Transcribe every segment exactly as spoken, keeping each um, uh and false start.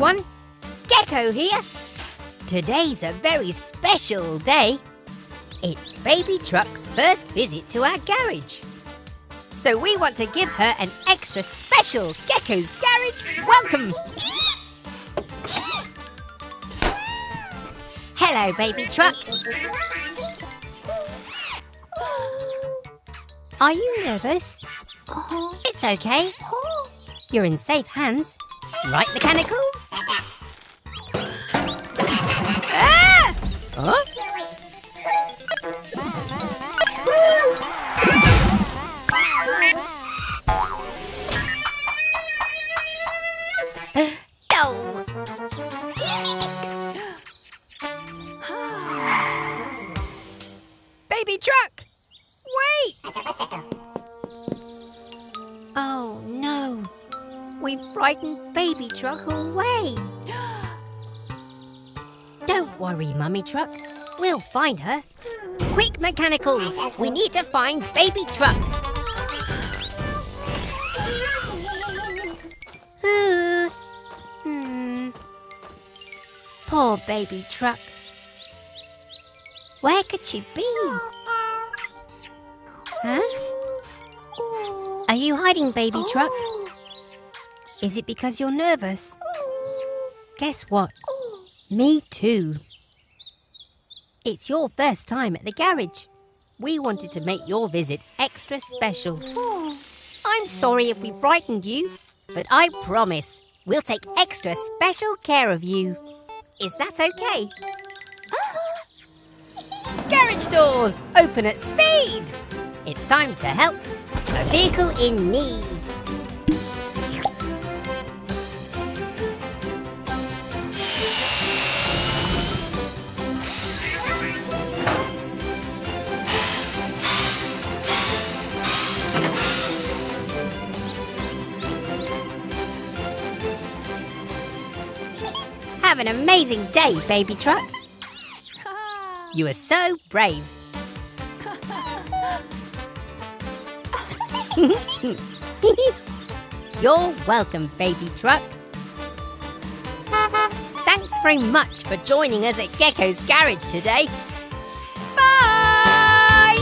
everyone, Gecko here. Today's a very special day. It's Baby Truck's first visit to our garage. So we want to give her an extra special Gecko's Garage welcome. Hello, Baby Truck. Are you nervous? Oh. It's okay. Oh. You're in safe hands. Right, Mechanicals? Ah! Huh? No! Baby Truck! Wait! Oh no! We frightened Baby Truck away! Don't worry, Mummy Truck. We'll find her. Quick, Mechanicals! We need to find Baby Truck! Ooh. Hmm. Poor Baby Truck. Where could she be? Huh? Are you hiding, Baby Truck? Is it because you're nervous? Guess what? Me too. It's your first time at the garage. We wanted to make your visit extra special. I'm sorry if we frightened you, but I promise we'll take extra special care of you. Is that okay? Garage doors open at speed! It's time to help a vehicle in need. Have an amazing day, Baby Truck. You are so brave. You're welcome, Baby Truck. Thanks very much for joining us at Gecko's Garage today. Bye!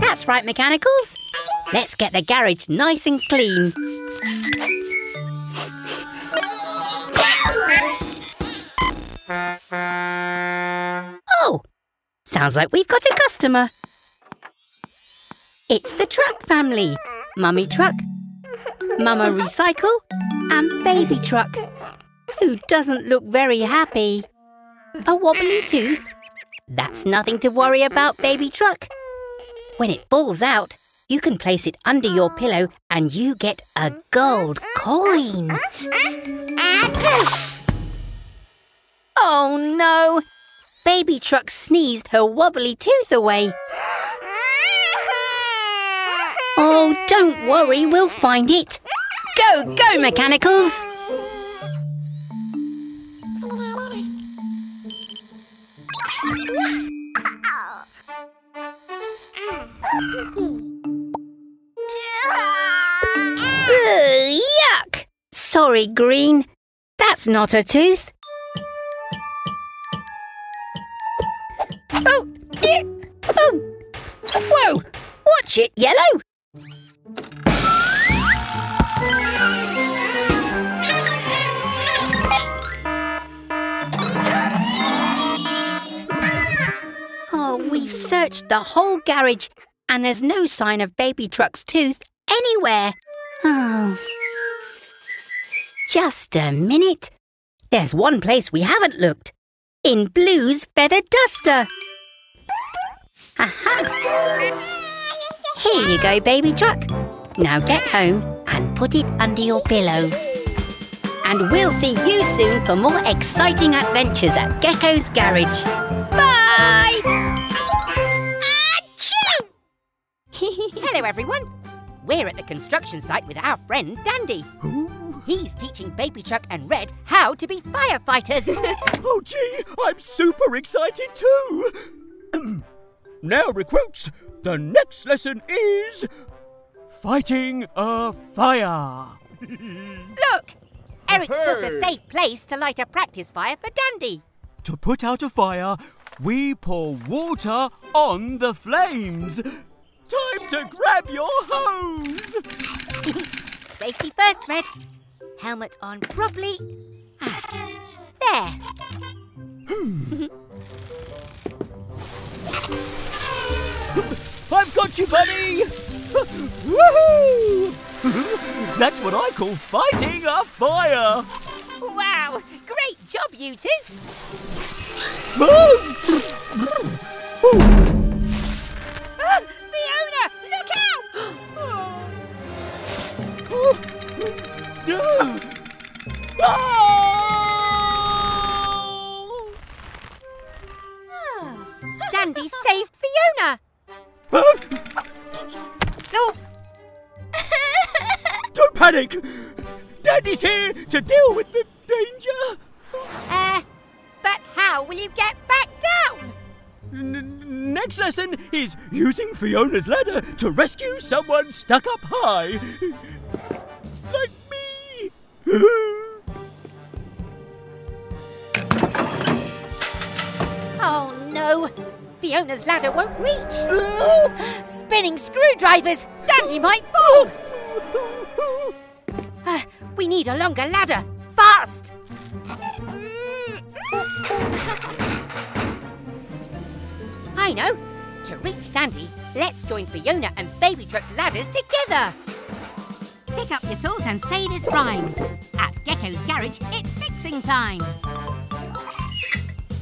That's right, Mechanicals. Let's get the garage nice and clean. Oh, sounds like we've got a customer. It's the Truck family. Mummy Truck, Mama Recycle and Baby Truck, who doesn't look very happy. A wobbly tooth? That's nothing to worry about, Baby Truck. When it falls out, you can place it under your pillow and you get a gold coin. Oh no! Baby Truck sneezed her wobbly tooth away. Oh, don't worry, we'll find it. Go, go, Mechanicals! Ugh, yuck! Sorry, Green. That's not a tooth. Oh! Yeah. Oh! Whoa! Watch it, Yellow! Oh, we've searched the whole garage and there's no sign of Baby Truck's tooth anywhere. Oh. Just a minute. There's one place we haven't looked. In Blue's feather duster. Aha! Here you go, Baby Truck. Now get home and put it under your pillow. And we'll see you soon for more exciting adventures at Gecko's Garage. Bye! Achoo! Hello, everyone. We're at the construction site with our friend Dandy. Ooh. He's teaching Baby Truck and Red how to be firefighters. Oh, gee, I'm super excited too. Now, recruits, the next lesson is fighting a fire. Look! Eric's hey. built a safe place to light a practice fire for Dandy. To put out a fire, we pour water on the flames. Time to grab your hose! Safety first, Red. Helmet on properly. There. I've got you, buddy! Woohoo! That's what I call fighting a fire! Wow! Great job, you two! Ah, Fiona! Look out! No! Oh! Dandy saved Fiona! No! Don't panic! Dandy's here to deal with the danger! Uh, but how will you get back down? N- next lesson is using Fiona's ladder to rescue someone stuck up high. Like me! Oh no! Fiona's ladder won't reach! Uh, Spinning screwdrivers! Dandy might fall! Uh, we need a longer ladder! Fast! I know! To reach Dandy, let's join Fiona and Baby Truck's ladders together! Pick up your tools and say this rhyme. At Gecko's Garage, it's fixing time!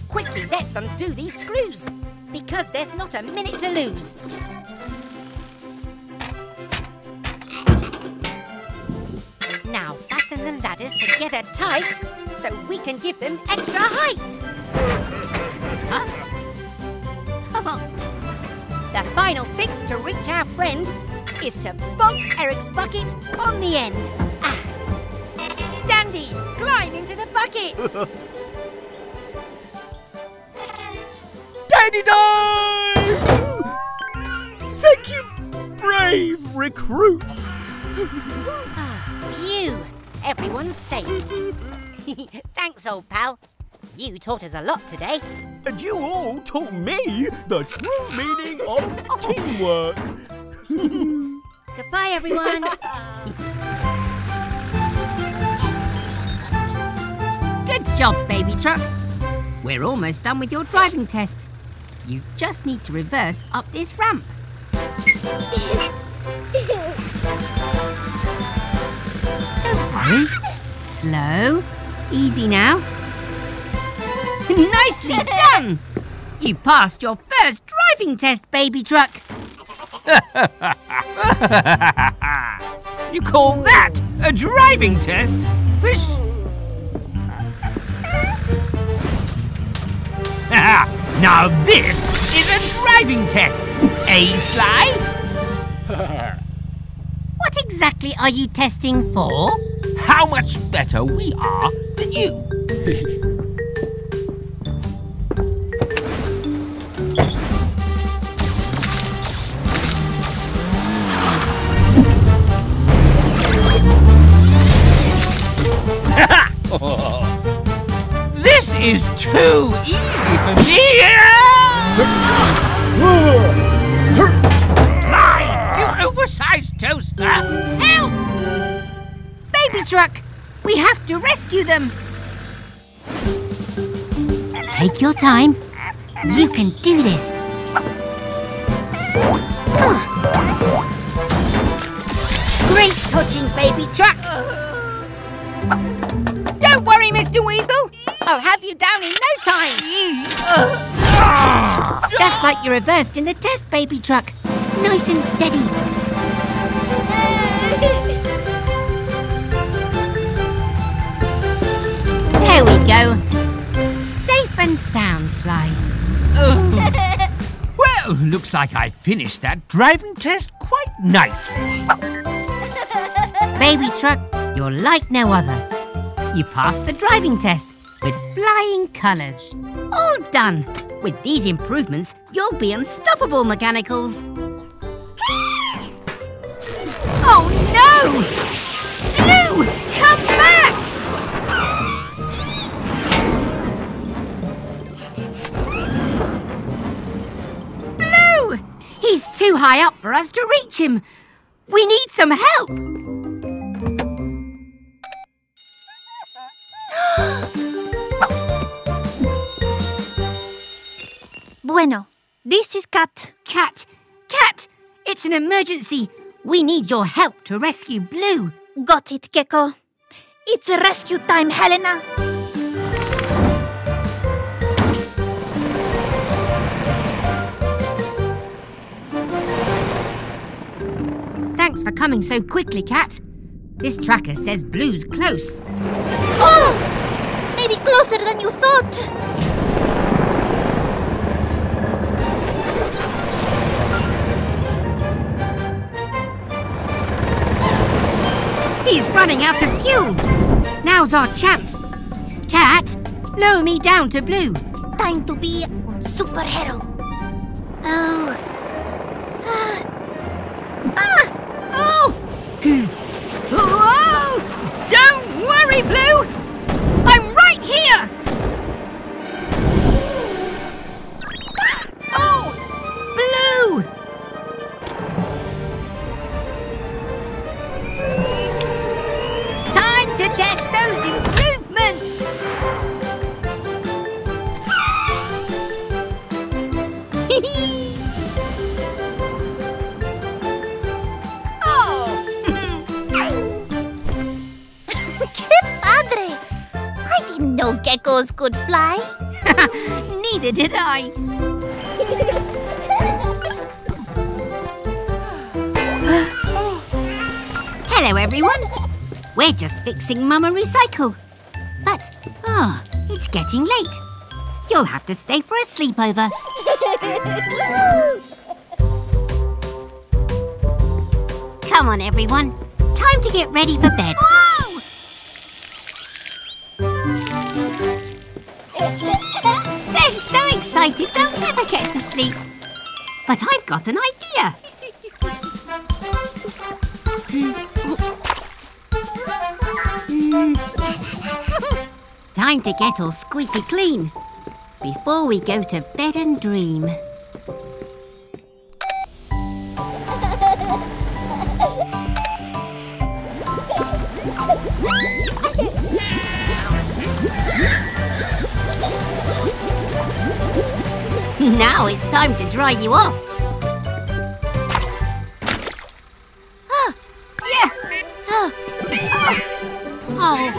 Quickly, let's undo these screws, because there's not a minute to lose. Now fasten the ladders together tight so we can give them extra height. Huh? The final fix to reach our friend is to bonk Eric's bucket on the end. Ah. Dandy, climb into the bucket. Dandy dive! Thank you, brave recruits. You, everyone's safe. Thanks, old pal. You taught us a lot today. And you all taught me the true meaning of teamwork. Goodbye, everyone. Good job, Baby Truck. We're almost done with your driving test. You just need to reverse up this ramp. Don't worry. Slow. Easy now. Nicely done! You passed your first driving test, Baby Truck. You call that a driving test? Fish. Now this is a driving test, eh, Sly? What exactly are you testing for? How much better we are than you. This is too easy for me. Sly, you oversized toaster. Help! Baby Truck, we have to rescue them. Take your time. You can do this. Great dodging, Baby Truck. Don't worry, Mister Weasel. I'll have you down in no time. Just like you reversed in the test, Baby Truck. Nice and steady. There we go. Safe and sound, Sly. Oh. Well, looks like I finished that driving test quite nicely. Baby Truck, you're like no other. You passed the driving test with flying colours. All done. With these improvements, you'll be unstoppable, Mechanicals. Oh no! Blue He's too high up for us to reach him. We need some help. Bueno, this is Kat. Kat, Kat, it's an emergency. We need your help to rescue Blue. Got it, Gecko. It's rescue time, Helena. Thanks for coming so quickly, Kat. This tracker says Blue's close. Oh! Maybe closer than you thought. He's running out of fuel. Now's our chance. Kat, lower me down to Blue. Time to be a superhero. Oh. Ah! Ah! Oh! Whoa! Don't worry, Blue! I'm right here! Oh! Blue! Time to test those improvements! Hee hee! No geckos could fly. Neither did I. Hello, everyone. We're just fixing Mama Recycle. But, ah, oh, it's getting late. You'll have to stay for a sleepover. Come on, everyone. Time to get ready for bed. Whoa! They're so excited they'll never get to sleep. But I've got an idea. Time to get all squeaky clean before we go to bed and dream. Now it's time to dry you off. Oh, yeah. Oh. Oh.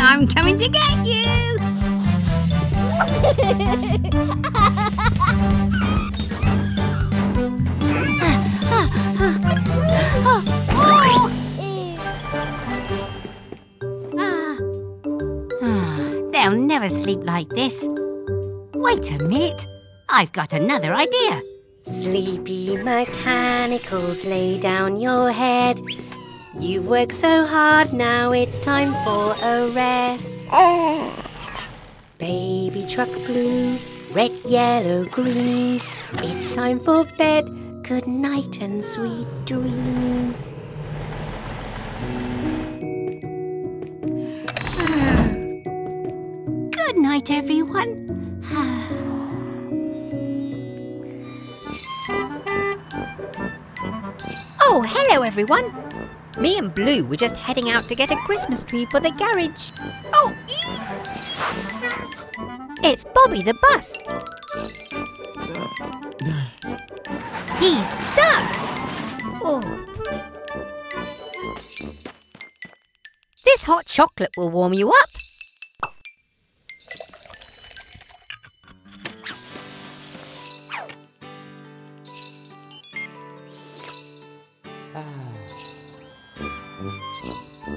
I'm coming to get you. They'll never sleep like this. Wait a minute, I've got another idea. Sleepy mechanicals, lay down your head. You've worked so hard, now it's time for a rest. Oh. Baby truck blue, red, yellow, green. It's time for bed, good night and sweet dreams. Good night, everyone. Oh, hello everyone. Me and Blue were just heading out to get a Christmas tree for the garage. Oh, ee! It's Bobby the bus. He's stuck. Oh. This hot chocolate will warm you up.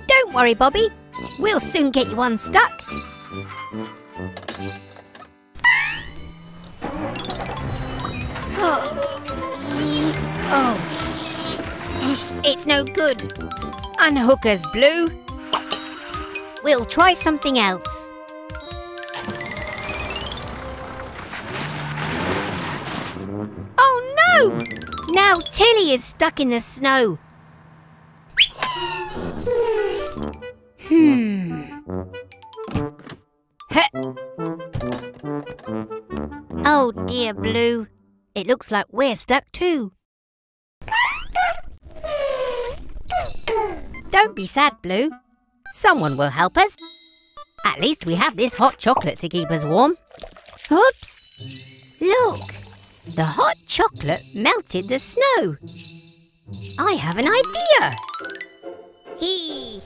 Don't worry, Bobby. We'll soon get you unstuck. Oh. Oh. It's no good. Unhook us, Blue. We'll try something else. Oh, no! Now Tilly is stuck in the snow. Hmm. Huh. Oh dear, Blue. It looks like we're stuck too. Don't be sad, Blue. Someone will help us. At least we have this hot chocolate to keep us warm. Oops! Look! The hot chocolate melted the snow. I have an idea! Hee!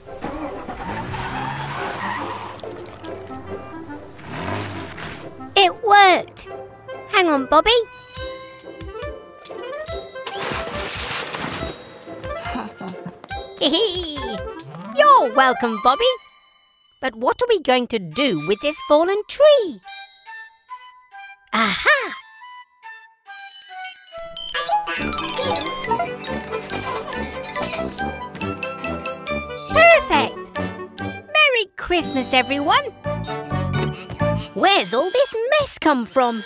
It worked! Hang on, Bobby. You're welcome, Bobby. But what are we going to do with this fallen tree? Aha! Perfect! Merry Christmas, everyone! Where's all this mess come from?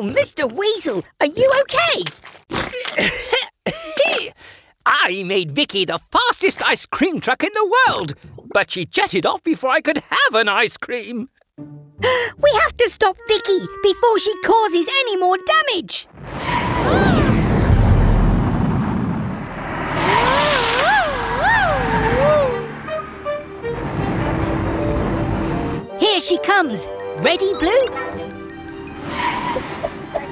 Mister Weasel, are you okay? I made Vicky the fastest ice cream truck in the world, but she jetted off before I could have an ice cream. We have to stop Vicky before she causes any more damage. Here she comes. Ready, Blue? Blue,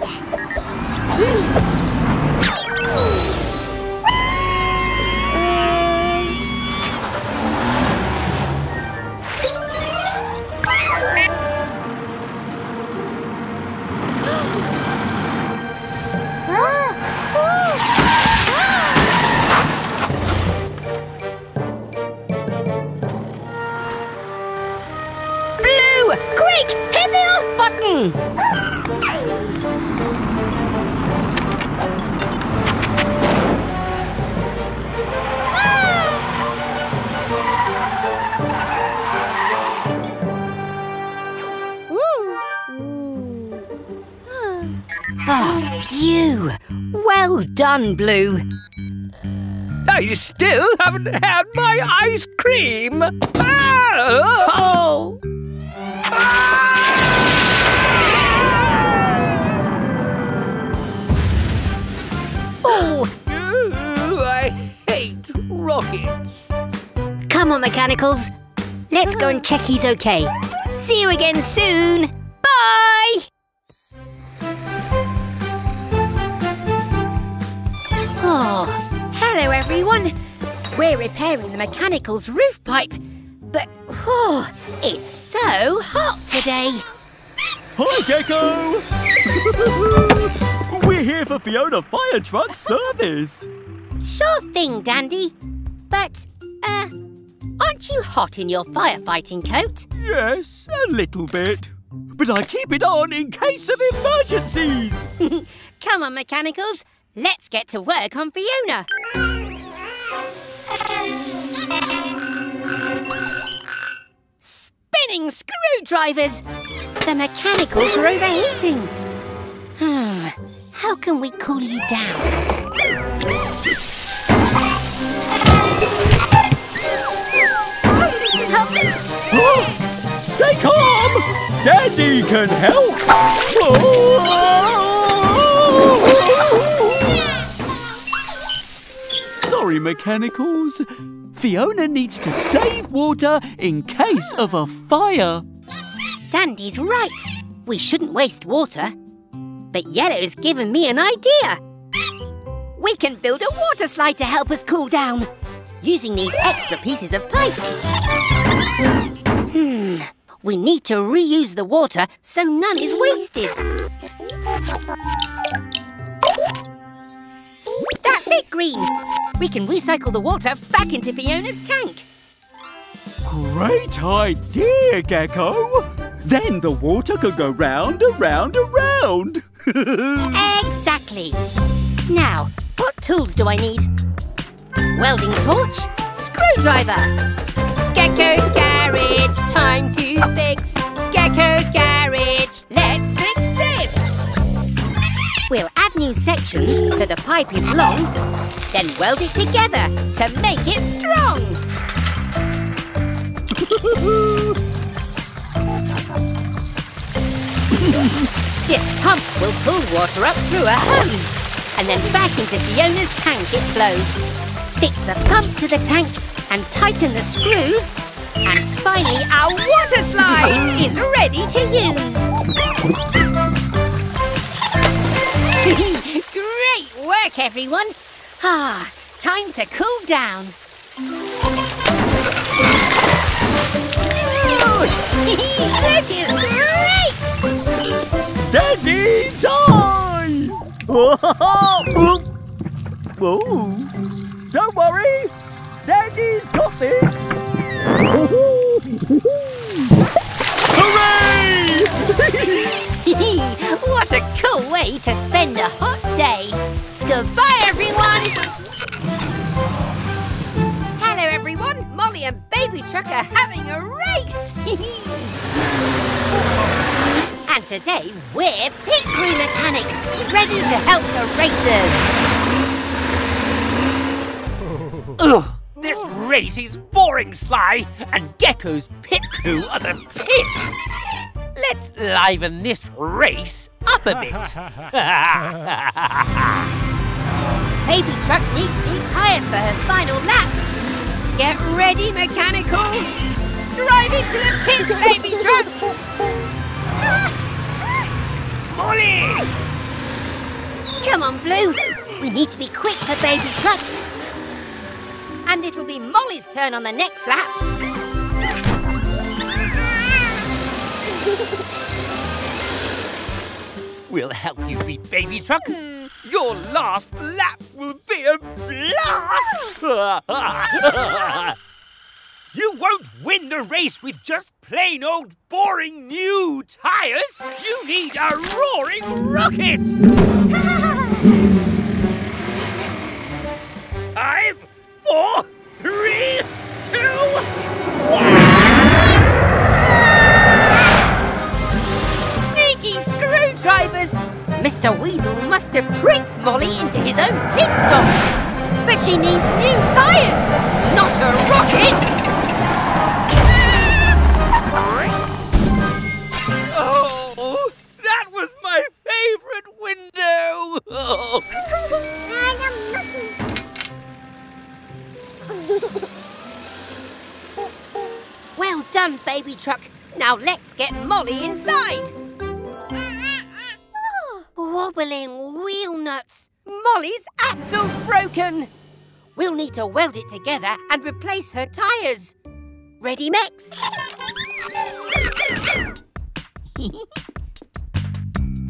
quick, hit the off button! You! Well done, Blue. I still haven't had my ice cream. Oh! Oh, I hate rockets. Come on, Mechanicals. Let's go and check he's okay. See you again soon. Bye! Oh, hello everyone. We're repairing the Mechanicals' roof pipe, but oh, it's so hot today. Hi, Gecko. We're here for Fiona Fire Truck service. Sure thing, Dandy. But, uh, aren't you hot in your firefighting coat? Yes, a little bit. But I keep it on in case of emergencies. Come on, Mechanicals. Let's get to work on Fiona. Spinning screwdrivers! The Mechanicals are overheating. Hmm, how can we cool you down? Oh, stay calm! Daddy can help! Oh. Sorry, Mechanicals. Fiona needs to save water in case of a fire. Dandy's right. We shouldn't waste water. But Yellow's given me an idea. We can build a water slide to help us cool down, using these extra pieces of pipe. Hmm. We need to reuse the water so none is wasted. That's it, Green. We can recycle the water back into Fiona's tank. Great idea, Gecko. Then the water could go round, around, around. Exactly. Now, what tools do I need? Welding torch, screwdriver, Gecko's Garage. It's time to fix Gecko's Garage. Let's fix this. We'll add new sections so the pipe is long, then weld it together to make it strong. This pump will pull water up through a hose and then back into Fiona's tank it flows. Fix the pump to the tank and tighten the screws. And finally our water slide is ready to use. Great work, everyone. Ah, time to cool down. This is great! Daddy, die! Oh, don't worry! Daddy's got this! Hooray! What a cool way to spend a hot day! Goodbye, everyone! Hello everyone, Molly and Baby Truck are having a race! And today we're pit crew mechanics, ready to help the racers! Ugh, this race is boring, Sly, and Gecko's pit crew are the pits! Let's liven this race up a bit! Baby Truck needs new tyres for her final laps! Get ready, Mechanicals! Drive into the pit, Baby Truck! Molly! Come on, Blue! We need to be quick for Baby Truck! And it'll be Molly's turn on the next lap! We'll help you beat Baby Truck! Your last lap will be a blast! You won't win the race with just plain old boring new tyres! You need a roaring rocket! Five, four, three, two, one! Sneaky screwdrivers! Mister Weasel must have tricked Molly into his own pit stop. But she needs new tyres, not a rocket! Oh, that was my favourite window! Oh. Well done, Baby Truck. Now let's get Molly inside. Wobbling wheel nuts! Molly's axle's broken! We'll need to weld it together and replace her tyres. Ready, Max?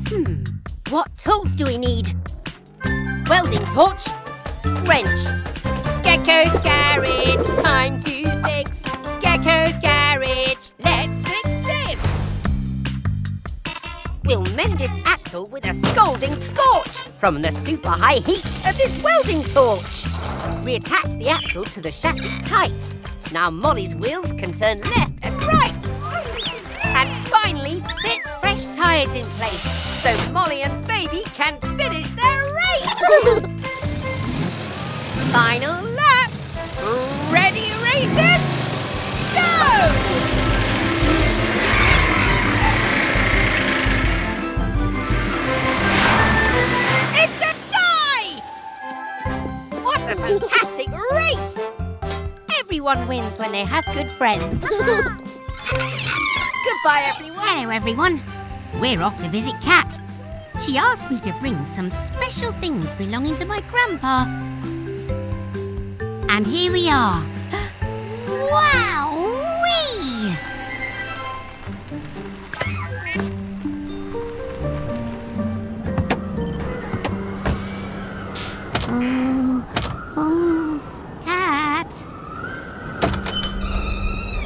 hmm, what tools do we need? Welding torch, wrench. Gecko's Garage, time to fix Gecko's Garage. Let's fix this! We'll mend this axle with a scalding scorch from the super high heat of this welding torch. Reattach the axle to the chassis tight. Now Molly's wheels can turn left and right. And finally, fit fresh tyres in place so Molly and Baby can finish their race. Final lap. Ready, racers? Go! It's a tie! What a fantastic race! Everyone wins when they have good friends. Goodbye, everyone. Hello, everyone. We're off to visit Kat. She asked me to bring some special things belonging to my grandpa. And here we are. Wow-wee! Oh, oh, Cat.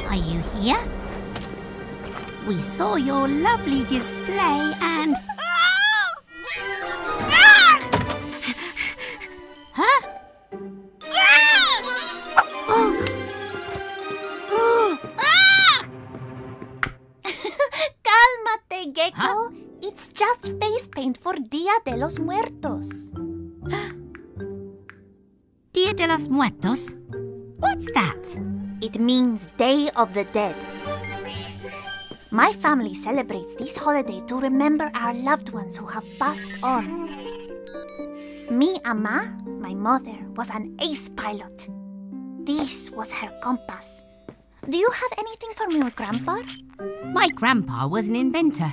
Are you here? We saw your lovely display and... Oh! Ah! Huh? Ah! Oh. Oh. Ah! Dia de los Muertos. Dia de los Muertos? What's that? It means Day of the Dead. My family celebrates this holiday to remember our loved ones who have passed on. Mi ama, my mother, was an ace pilot. This was her compass. Do you have anything for me, Grandpa? My grandpa was an inventor.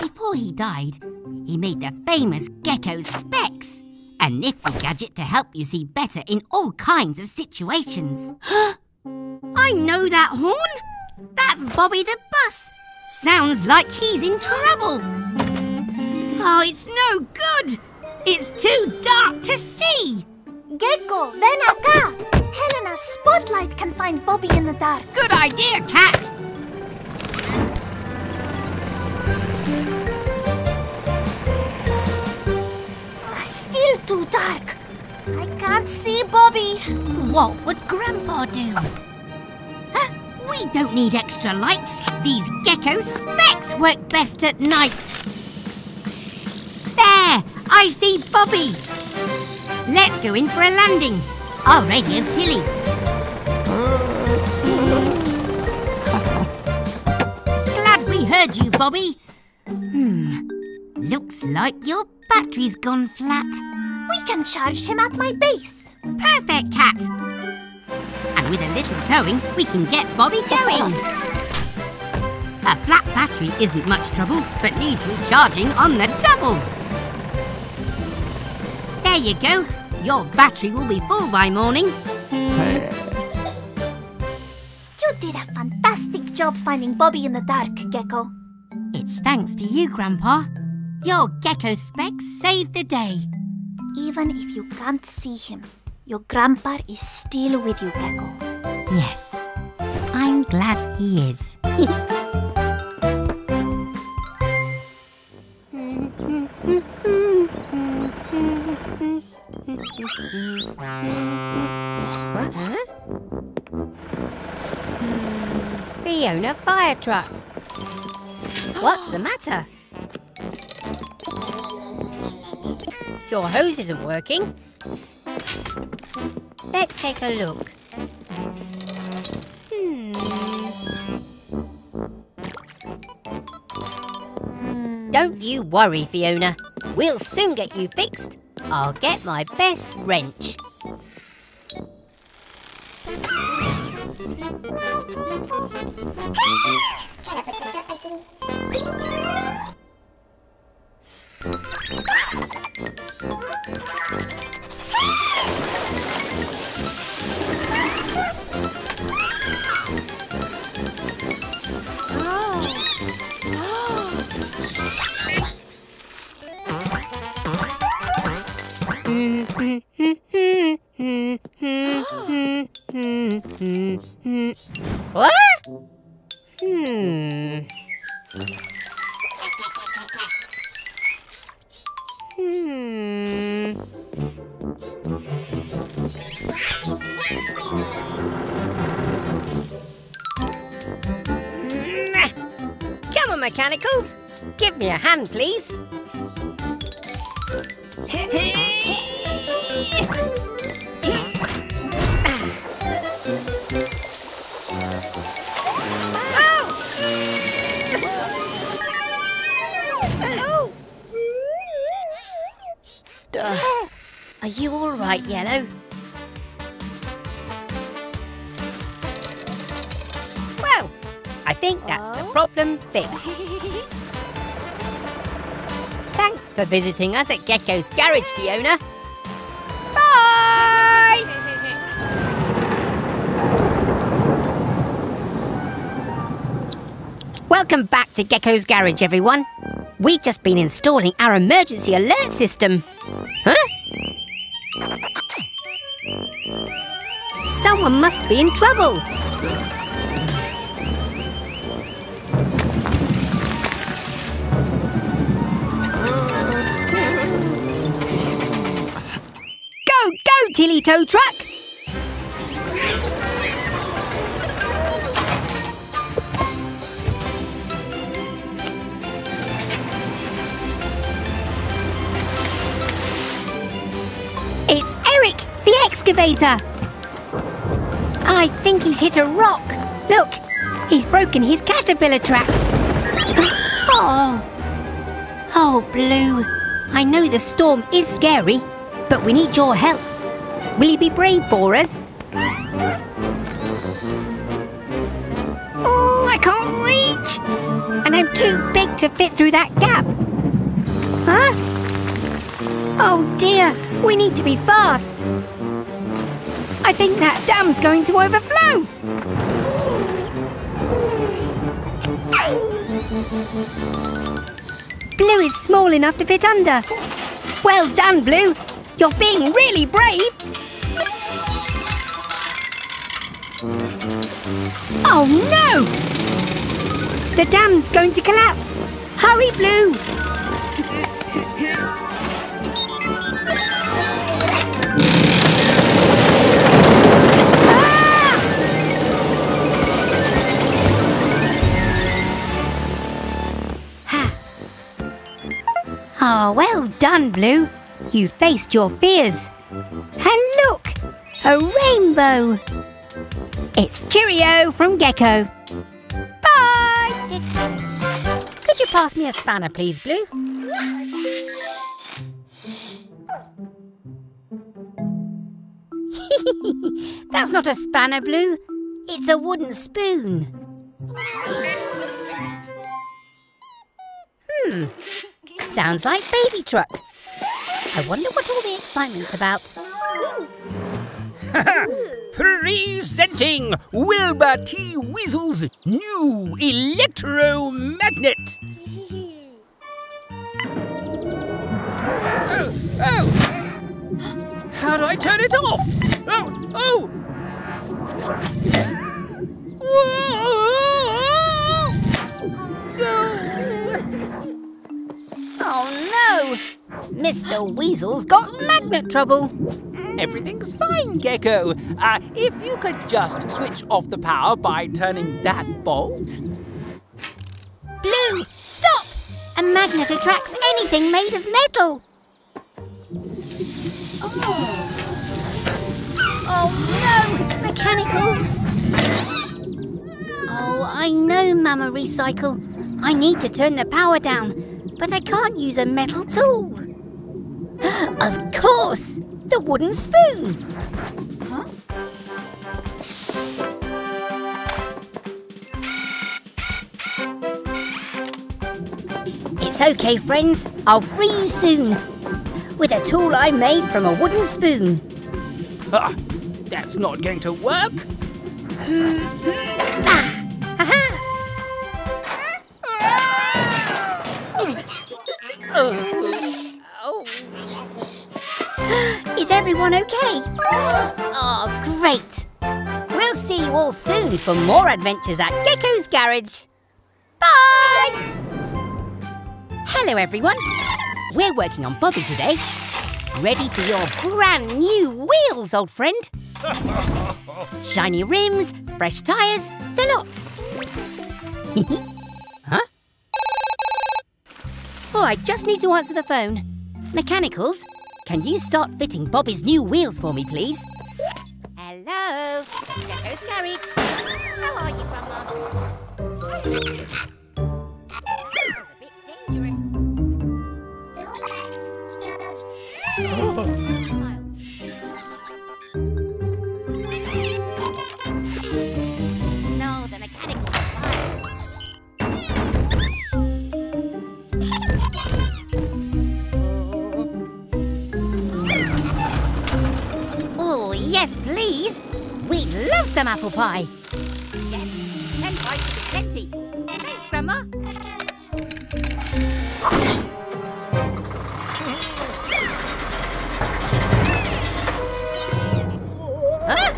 Before he died, he made the famous Gecko's Specs, a nifty gadget to help you see better in all kinds of situations. I know that horn! That's Bobby the bus. Sounds like he's in trouble. Oh, it's no good. It's too dark to see. Gecko, ven acá. Helena's spotlight can find Bobby in the dark. Good idea, Kat. Uh, still too dark. I can't see Bobby. What would Grandpa do? We don't need extra light. These Gecko Specs work best at night. There! I see Bobby. Let's go in for a landing. I'll radio Tilly. Glad we heard you, Bobby. Hmm. Looks like your battery's gone flat. We can charge him at my base. Perfect, Kat. And with a little towing, we can get Bobby going. A flat battery isn't much trouble, but needs recharging on the double. There you go. Your battery will be full by morning. You did a fantastic job finding Bobby in the dark, Gecko. It's thanks to you, Grandpa. Your Gecko Specs saved the day. Even if you can't see him, your grandpa is still with you, Gecko. Yes, I'm glad he is. Huh? Fiona fire truck. What's the matter? Your hose isn't working. Let's take a look. Hmm. Don't you worry, Fiona. We'll soon get you fixed. I'll get my best wrench. What? Hmm. Hmm. Come on, Mechanicals. Give me a hand, please. Are you all right, Yellow? Well, I think that's the problem fixed. Thanks for visiting us at Gecko's Garage, Fiona. Bye! Welcome back to Gecko's Garage, everyone. We've just been installing our emergency alert system. Huh? Someone must be in trouble. Go, go, Tilly Tow Truck! excavator. I think he's hit a rock. Look, he's broken his caterpillar track. Oh, oh, Blue. I know the storm is scary, but we need your help. Will you be brave for us? Oh, I can't reach. And I'm too big to fit through that gap. Huh? Oh, dear. We need to be fast. I think that dam's going to overflow. Blue is small enough to fit under. Well done, Blue. You're being really brave. Oh, no! The dam's going to collapse. Hurry, Blue. Ah, oh, well done, Blue. You faced your fears. And look, a rainbow. It's cheerio from Gecko. Bye! Could you pass me a spanner, please, Blue? That's not a spanner, Blue. It's a wooden spoon. Hmm. Sounds like Baby Truck. I wonder what all the excitement's about. Presenting Wilbur T. Weasel's new electromagnet. Oh, oh! How do I turn it off? Oh, oh! Whoa! Oh! Oh, no! Mister Weasel's got magnet trouble. Everything's fine, Gecko. Uh, if you could just switch off the power by turning that bolt. Blue, stop! A magnet attracts anything made of metal. Oh, oh no! Mechanicals! Oh, I know, Mama Recycle. I need to turn the power down. But I can't use a metal tool. Of course! The wooden spoon! Huh? It's okay, friends. I'll free you soon. With a tool I made from a wooden spoon. Ah, that's not going to work. Ah! Aha! Oh. Oh. Is everyone okay? Oh, great! We'll see you all soon for more adventures at Gecko's Garage. Bye! Hello, everyone. We're working on Bobby today. Ready for your brand new wheels, old friend. Shiny rims, fresh tyres, the lot. Oh, I just need to answer the phone. Mechanicals, can you start fitting Bobby's new wheels for me, please? Hello, Gecko's Garage. How are you, Grandma? This is a bit dangerous. Oh. No, the mechanicals are fine. Yes, please. We'd love some apple pie. Yes, ten pies is plenty. Thanks, Grandma. Huh?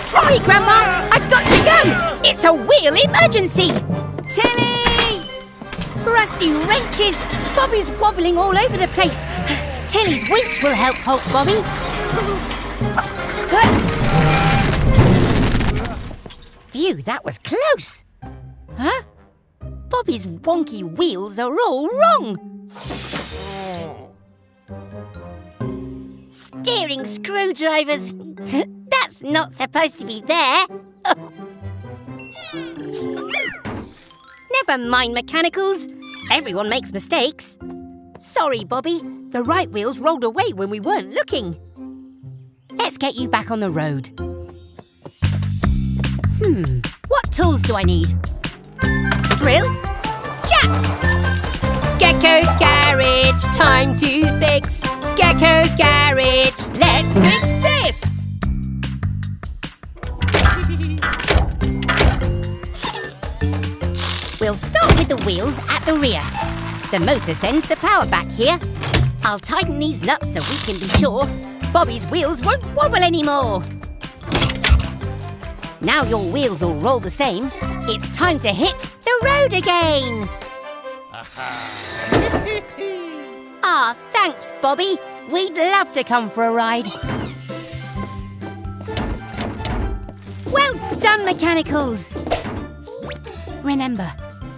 Sorry, Grandma. I've got to go. It's a wheel emergency. Tilly! Rusty wrenches. Bobby's wobbling all over the place. Tilly's winch will help hold Bobby. Phew, that was close. Huh? Bobby's wonky wheels are all wrong. endearing screwdrivers. That's not supposed to be there. Never mind, Mechanicals. Everyone makes mistakes. Sorry, Bobby. The right wheels rolled away when we weren't looking. Let's get you back on the road. Hmm. What tools do I need? Drill. Jack. Gecko's Garage. Time to fix. Gecko's Garage. Let's fix this. We'll start with the wheels at the rear. The motor sends the power back here. I'll tighten these nuts so we can be sure Bobby's wheels won't wobble anymore. Now your wheels will roll the same. It's time to hit the road again. Ah, thanks, Bobby. We'd love to come for a ride. Well done, Mechanicals. Remember,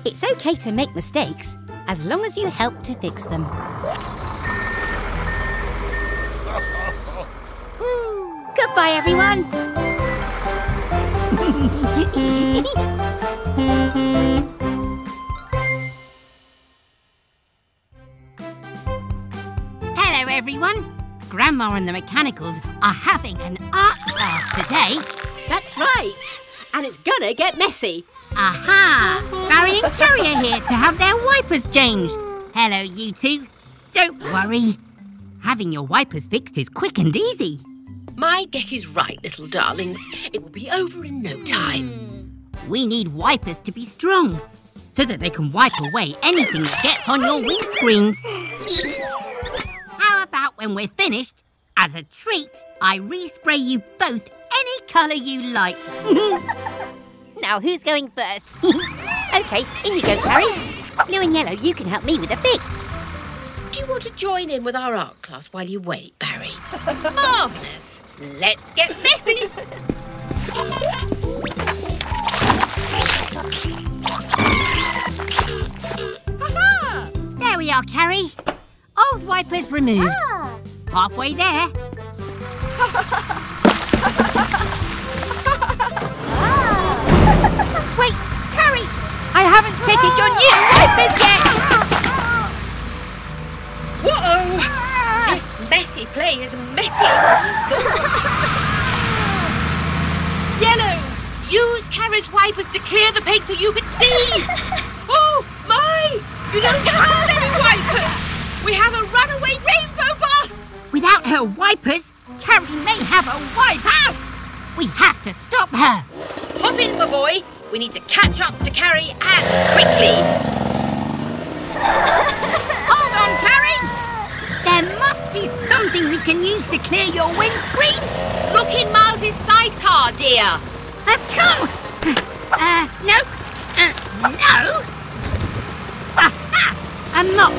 it's okay to make mistakes as long as you help to fix them. Goodbye, everyone. Hello, everyone. Grandma and the Mechanicals are having an art class today. That's right. And it's gonna get messy. Aha! Barry and Kerry are here to have their wipers changed. Hello, you two. Don't worry. Having your wipers fixed is quick and easy. My Gek is right, little darlings. It will be over in no time. We need wipers to be strong, so that they can wipe away anything that gets on your windscreens. How about when we're finished, as a treat, I respray you both any colour you like. Now, who's going first? OK, in you go, Carrie. Blue and yellow, you can help me with the fix. Do you want to join in with our art class while you wait, Barry? Marvellous. Let's get messy. Aha! There we are, Carrie. Old wipers removed. Ah. Halfway there. Wait, Carrie! I haven't fitted your new wipers yet! Whoa! This messy play is messy! Yellow! Use Carrie's wipers to clear the paint so you can see! Oh, my! You don't have any wipers! We have a runaway rainbow bus! Without her wipers, Carrie may have a wipeout! We have to stop her! Hop in, my boy! We need to catch up to Carrie and quickly! Hold on, Carrie! There must be something we can use to clear your windscreen! Look in Miles' sidecar, dear! Of course! Uh, no. Uh, no! Aha! A mop!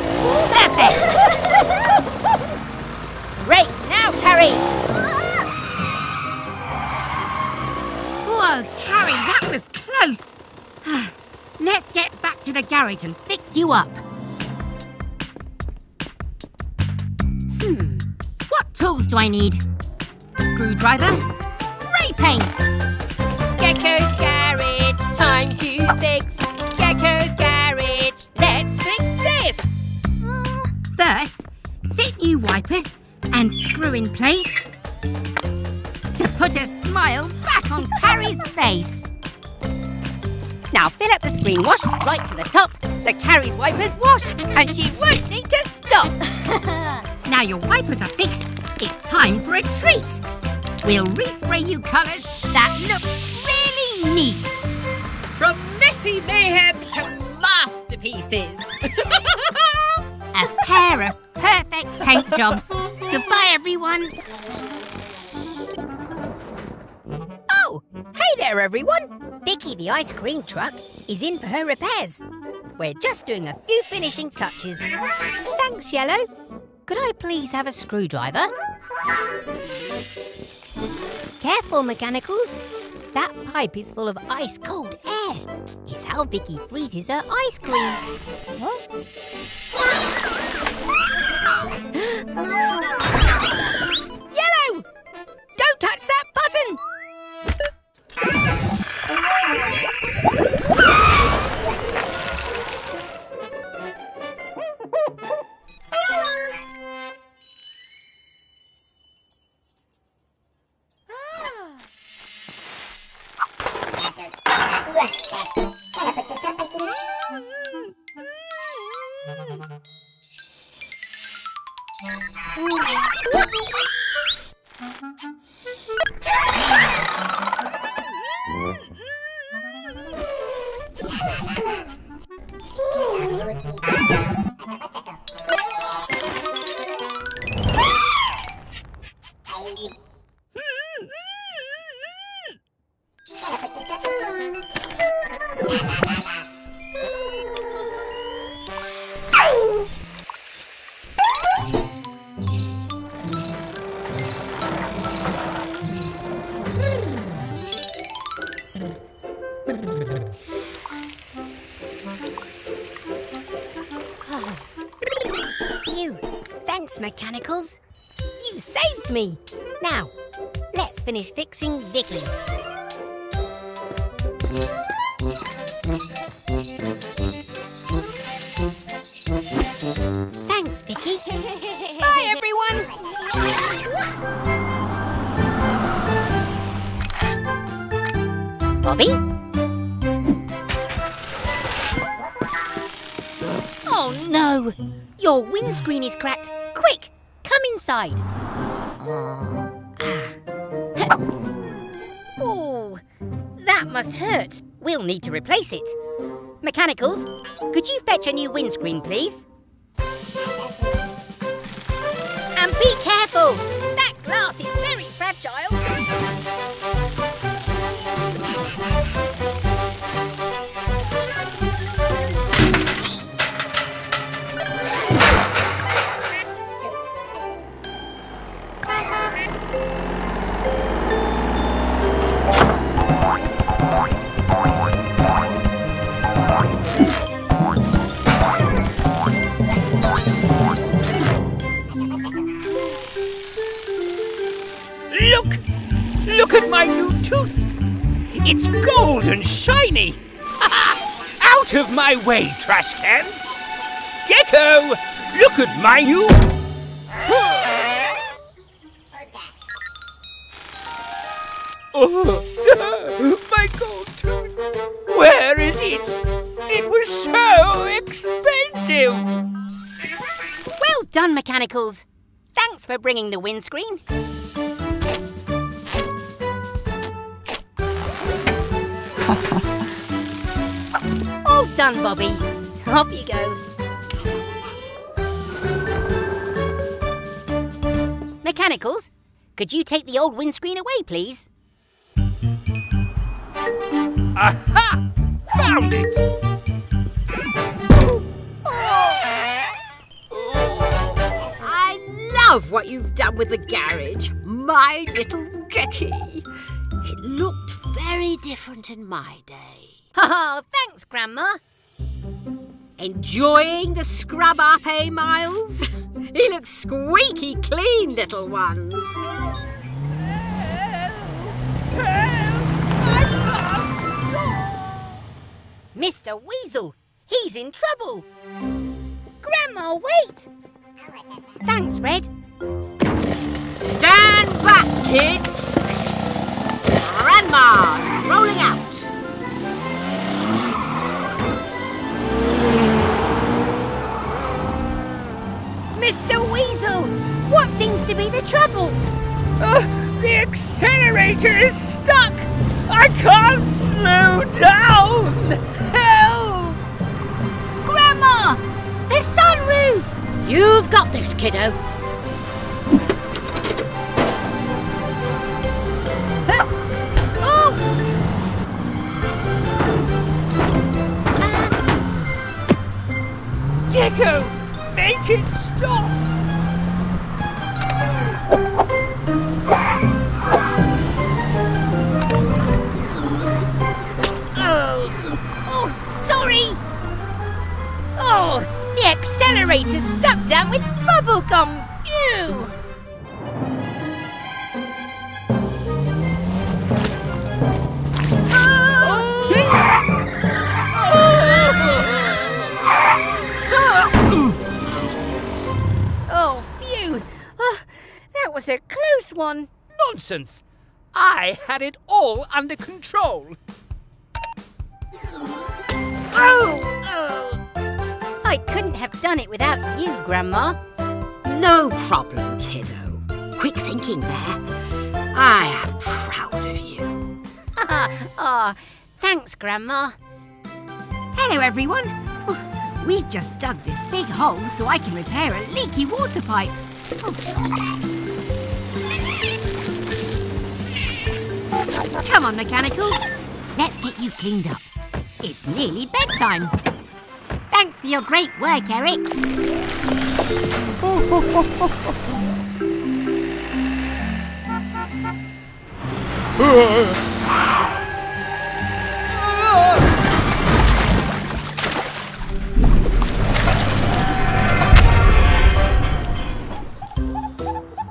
Perfect! Great! Now, Carrie! Whoa, Carrie, that was close. Let's get back to the garage and fix you up. Hmm. What tools do I need? Screwdriver, spray paint. Gecko's Garage, time to fix. Gecko's Garage, let's fix this. First, fit new wipers and screw in place to put a smile back on Carrie's face. Now fill up the screen wash right to the top so Carrie's wipers wash and she won't need to stop. Now your wipers are fixed, it's time for a treat. We'll respray you colours that look really neat. From messy mayhem to masterpieces. A pair of perfect paint jobs. Goodbye, everyone. Hey there, everyone! Vicky, the ice cream truck, is in for her repairs. We're just doing a few finishing touches. Thanks, Yellow. Could I please have a screwdriver? Careful, Mechanicals. That pipe is full of ice-cold air. It's how Vicky freezes her ice cream. Huh? Mechanicals, you saved me. Now, let's finish fixing Vicky. Thanks, Vicky. Bye, everyone. Bobby? Oh, no. Your windscreen is cracked. Side. Ah. Oh, that must hurt. We'll need to replace it. Mechanicals, could you fetch a new windscreen, please? And be careful. That glass is very fragile. My new tooth. It's gold and shiny. Out of my way, trash cans. Gecko, look at my new... Oh, my gold tooth. Where is it? It was so expensive. Well done, Mechanicals. Thanks for bringing the windscreen. All done, Bobby. Off you go. Mechanicals, could you take the old windscreen away, please? Aha! Found it! I love what you've done with the garage, my little Gecko. It looked very different in my day. Oh, thanks, Grandma. Enjoying the scrub up, eh, Miles? He looks squeaky clean, little ones. Help! Help! Mister Weasel, he's in trouble. Grandma, wait! Thanks, Red. Stand back, kids. Grandma, rolling out. Mister Weasel, what seems to be the trouble? Uh, the accelerator is stuck. I can't slow down. Help! Grandma, the sunroof. You've got this, kiddo. Gecko, make it stop! Oh, oh, sorry! Oh, the accelerator's stuck down with bubble gum! Ew! Was a close one. Nonsense! I had it all under control. Oh! Oh! I couldn't have done it without you, Grandma. No problem, kiddo. Quick thinking there. I am proud of you. Oh, thanks, Grandma. Hello, everyone. We've just dug this big hole so I can repair a leaky water pipe. Oh. Come on, Mechanicals. Let's get you cleaned up. It's nearly bedtime. Thanks for your great work, Eric.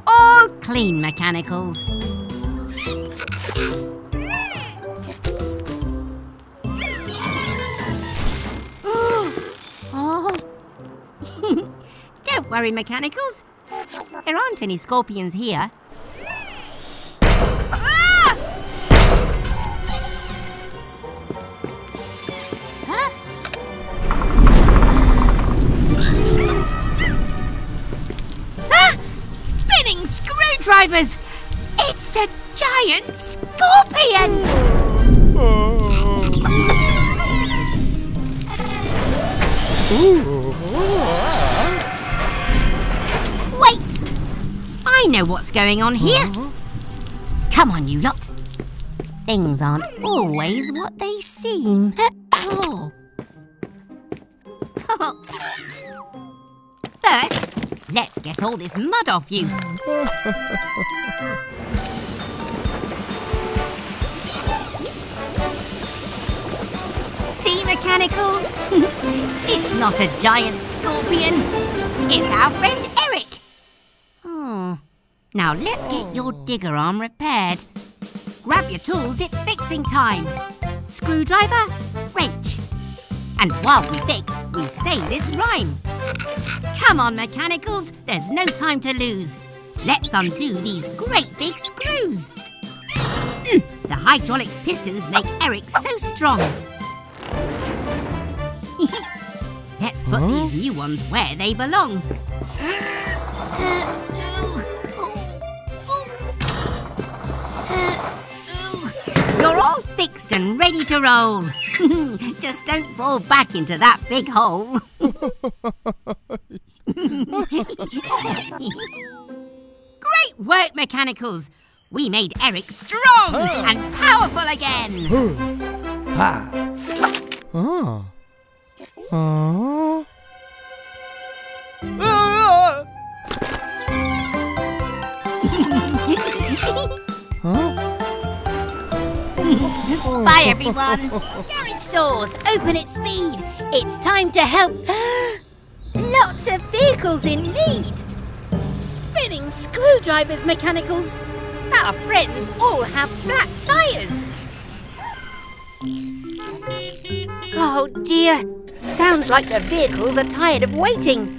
All clean, Mechanicals. Don't worry, Mechanicals. There aren't any scorpions here. Ah! Huh? Ah! Spinning screwdrivers! It's a giant scorpion! Oh. Ooh. Wait! I know what's going on here. Come on, you lot. Things aren't always what they seem. Oh. First, let's get all this mud off you. See, Mechanicals? It's not a giant scorpion. It's our friend Eric. Oh. Now let's get your digger arm repaired. Grab your tools, it's fixing time. Screwdriver, wrench. And while we fix, we say this rhyme. Come on, Mechanicals, there's no time to lose. Let's undo these great big screws. The hydraulic pistons make Eric so strong. Let's put huh? these new ones where they belong. You're all fixed and ready to roll. Just don't fall back into that big hole. Great work, Mechanicals. We made Eric strong oh. and powerful again. Oh. Ah. Oh. Oh. Ah. Huh? Bye, everyone. Garage doors, open at speed. It's time to help. Lots of vehicles in need. Spinning screwdrivers, Mechanicals. Our friends all have flat tyres. Oh dear, sounds like the vehicles are tired of waiting.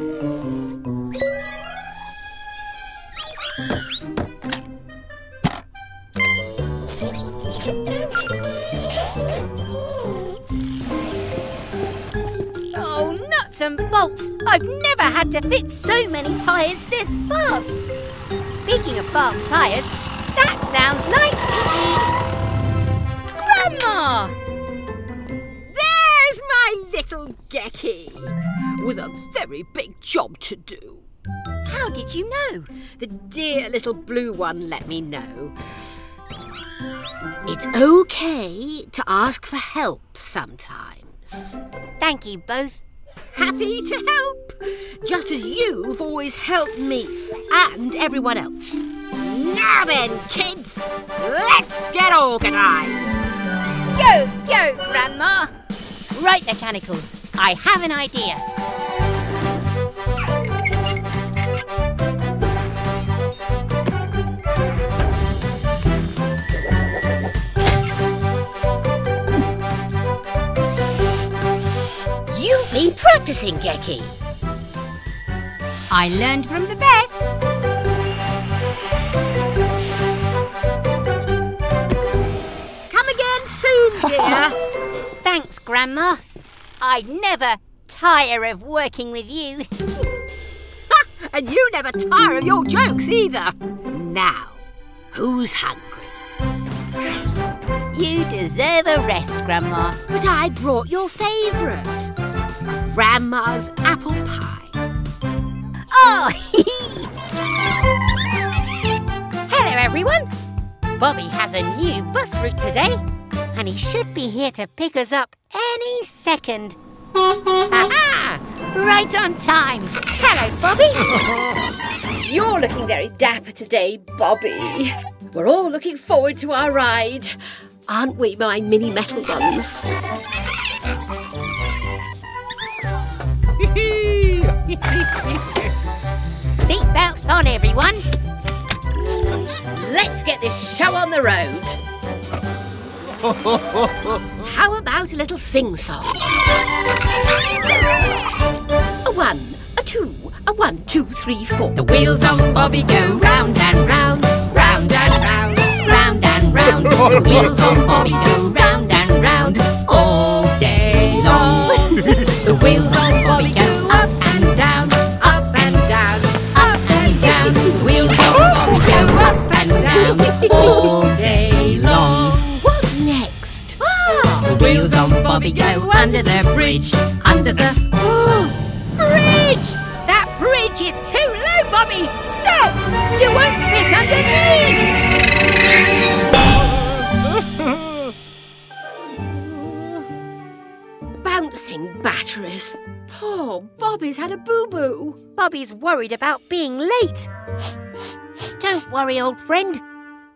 Oh, nuts and bolts, I've never had to fit so many tyres this fast. Speaking of fast tyres, that sounds like... Grandma! My little Gecko, with a very big job to do. How did you know? The dear little blue one let me know. It's okay to ask for help sometimes. Thank you both. Happy to help, just as you've always helped me and everyone else. Now then, kids, let's get organised. Go, go, Grandma. Right, Mechanicals, I have an idea. You've been practising, Gecko. I learned from the best. Come again soon, dear. Thanks, Grandma. I'd never tire of working with you. Ha! And you never tire of your jokes either. Now, who's hungry? You deserve a rest, Grandma. But I brought your favourite. Grandma's apple pie. Oh! Hello, everyone. Bobby has a new bus route today, and he should be here to pick us up any second. Aha! Right on time. Hello, Bobby. You're looking very dapper today, Bobby. We're all looking forward to our ride. Aren't we, my mini metal ones? Seatbelts on, everyone. Let's get this show on the road. How about a little sing-song? A one, a two, a one, two, three, four. The wheels on Bobby go round and round, round and round, round and round. The wheels on Bobby go round and round all day long. The wheels on Bobby go up and down, up and down, up and down. The wheels on Bobby go up and down all day long. What next? Ah. The wheels on Bobby go under the bridge, under the bridge. That bridge is too low, Bobby. Stop! You won't fit underneath. Bouncing batteries. Poor Bobby's had a boo-boo. Bobby's worried about being late. Don't worry, old friend.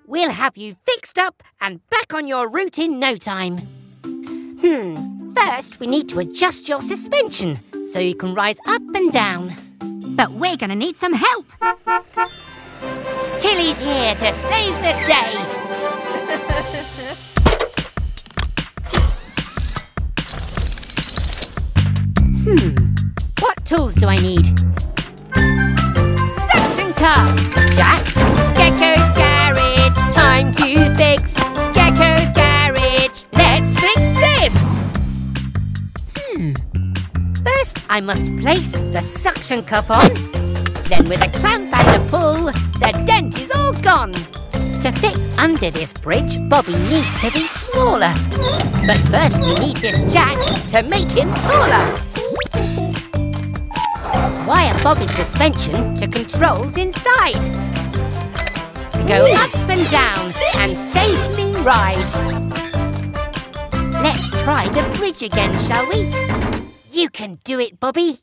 We'll have you fixed up and back on your route in no time. Hmm, first we need to adjust your suspension so you can rise up and down. But we're going to need some help. Tilly's here to save the day. Hmm, what tools do I need? Suction cup! Jack! Gecko's Garage, time to fix! Gecko's Garage, let's fix this! Hmm, first I must place the suction cup on. Then with a clamp and a pull, the dent is all gone. To fit under this bridge, Bobby needs to be smaller. But first we need this jack to make him taller. Wire Bobby's suspension to controls inside to go up and down and safely ride. Let's try the bridge again, shall we? You can do it, Bobby.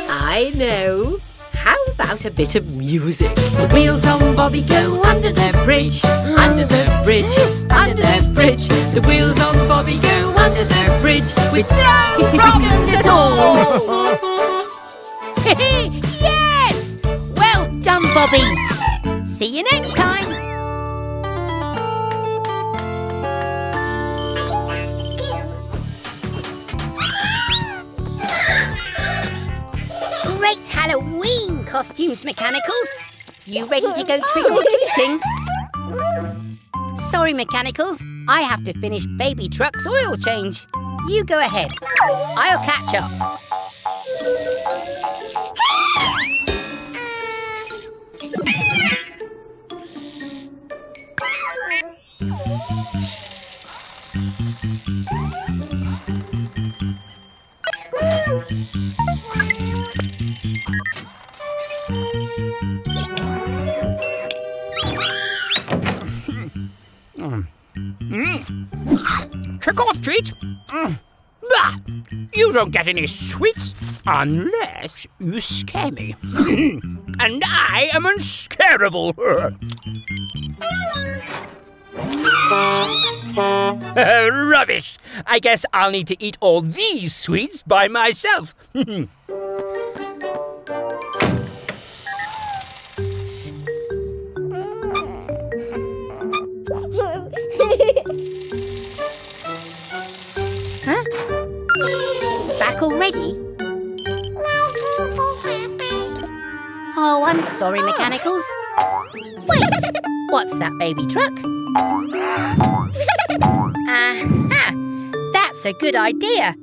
I know. How about a bit of music? The wheels on Bobby go under the bridge, under the bridge, under the bridge. The wheels on Bobby go under the bridge with no problems at all. Yes! Well done, Bobby. See you next time. Great Halloween costumes, Mechanicals. You ready to go trick-or-treating? Sorry, Mechanicals. I have to finish Baby Truck's oil change. You go ahead. I'll catch up. Trick or treat? You don't get any sweets unless you scare me. And I am unscareable. Uh, rubbish! I guess I'll need to eat all these sweets by myself. Huh? Back already? Oh, I'm sorry, Mechanicals. Wait, what's that, Baby Truck? Aha! That's a a good idea.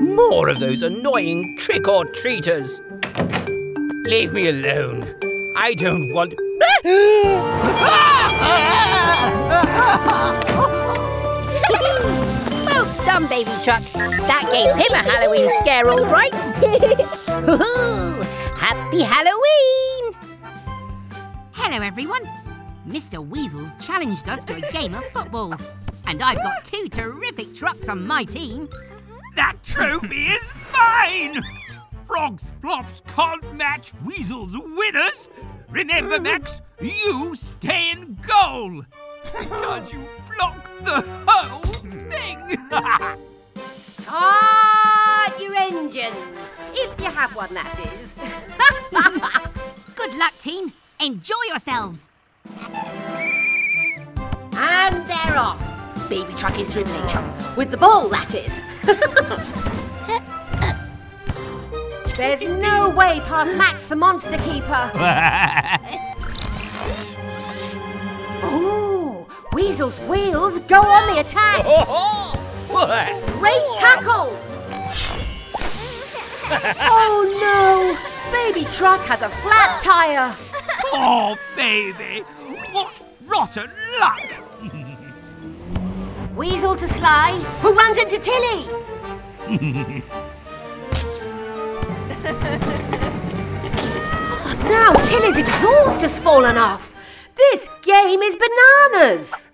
More of those annoying trick-or-treaters. Leave me alone. I don't want... Well done, Baby Truck. That gave him a Halloween scare, all right. Happy Halloween! Hello, everyone. Mister Weasel's challenged us to a game of football. And I've got two terrific trucks on my team. That trophy is mine! Frogs, flops can't match Weasel's winners. Remember, Max, you stay in goal. Because you blocked the whole thing. Start your engines. If you have one, that is. Good luck, team. Enjoy yourselves. And they're off. Baby Truck is dribbling now. With the ball, that is. There's no way past Max, the monster keeper. Oh, Weasel's wheels go on the attack. Great tackle. Oh, no. Baby Truck has a flat tyre. Oh, baby. What rotten luck. Weasel to Sly, who runs into Tilly. Now Tilly's exhaust has fallen off. This game is bananas.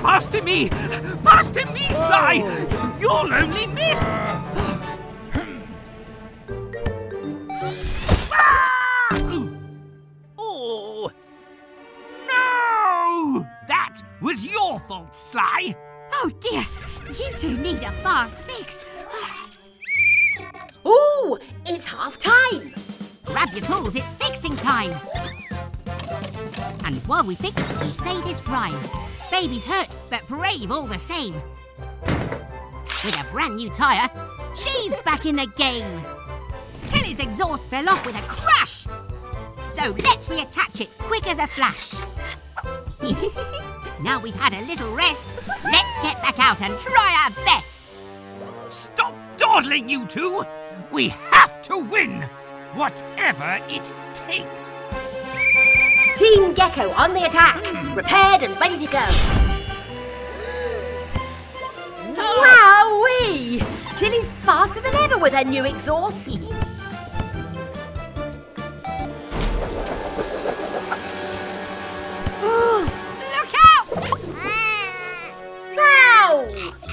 Pass to me. Pass to me, Sly. You'll only miss. Oh. No! That was your fault, Sly. Oh, dear. You two need a fast fix. Ooh, it's half time. Grab your tools. It's fixing time. And while we fix, we say this rhyme. Baby's hurt, but brave all the same. With a brand new tyre, she's back in the game. Tilly's exhaust fell off with a crash. So let's reattach it quick as a flash. Now we've had a little rest, let's get back out and try our best. Stop dawdling, you two. We have to win, whatever it takes. Team Gecko on the attack, repaired and ready to go. Wowee! Tilly's faster than ever with her new exhaust.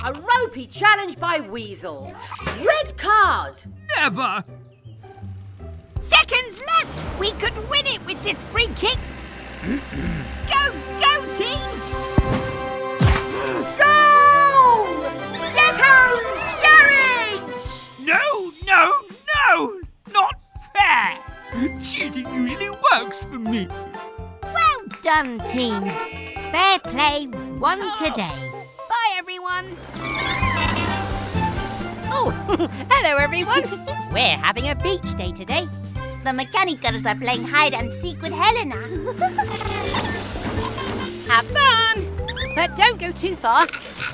A ropey challenge by Weasel. Red card. Never. Seconds left. We could win it with this free kick. Go, go, team. Goal! Gecko's Garage! No, no, no. Not fair. Cheating usually works for me. Well done, teams. Fair play won today. Bye, everyone. Oh, hello, everyone. We're having a beach day today. The Mechanicals are playing hide and seek with Helena. Have fun. But don't go too far.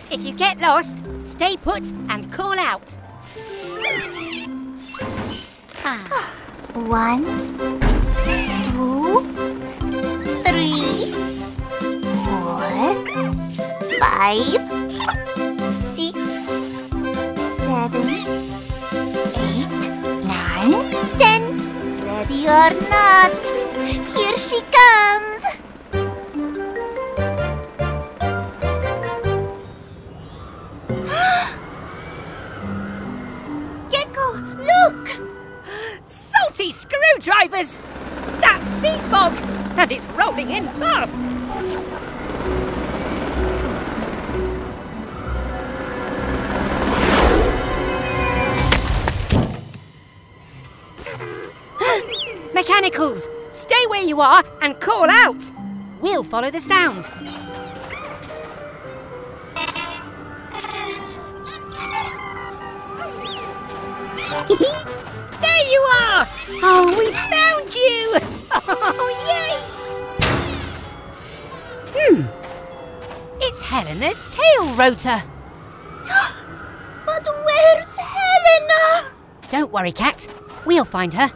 If you get lost, stay put and call out. Ah. One, two, three, four, five, six, seven, eight, nine, ten. Ready or not, here she comes. Gecko, look! Salty screwdrivers! That's sea fog, and it's rolling in fast. Mechanicals, stay where you are and call out. We'll follow the sound. There you are! Oh, we found you! Oh, yay! rotor. But where's Helena? Don't worry, Kat. We'll find her.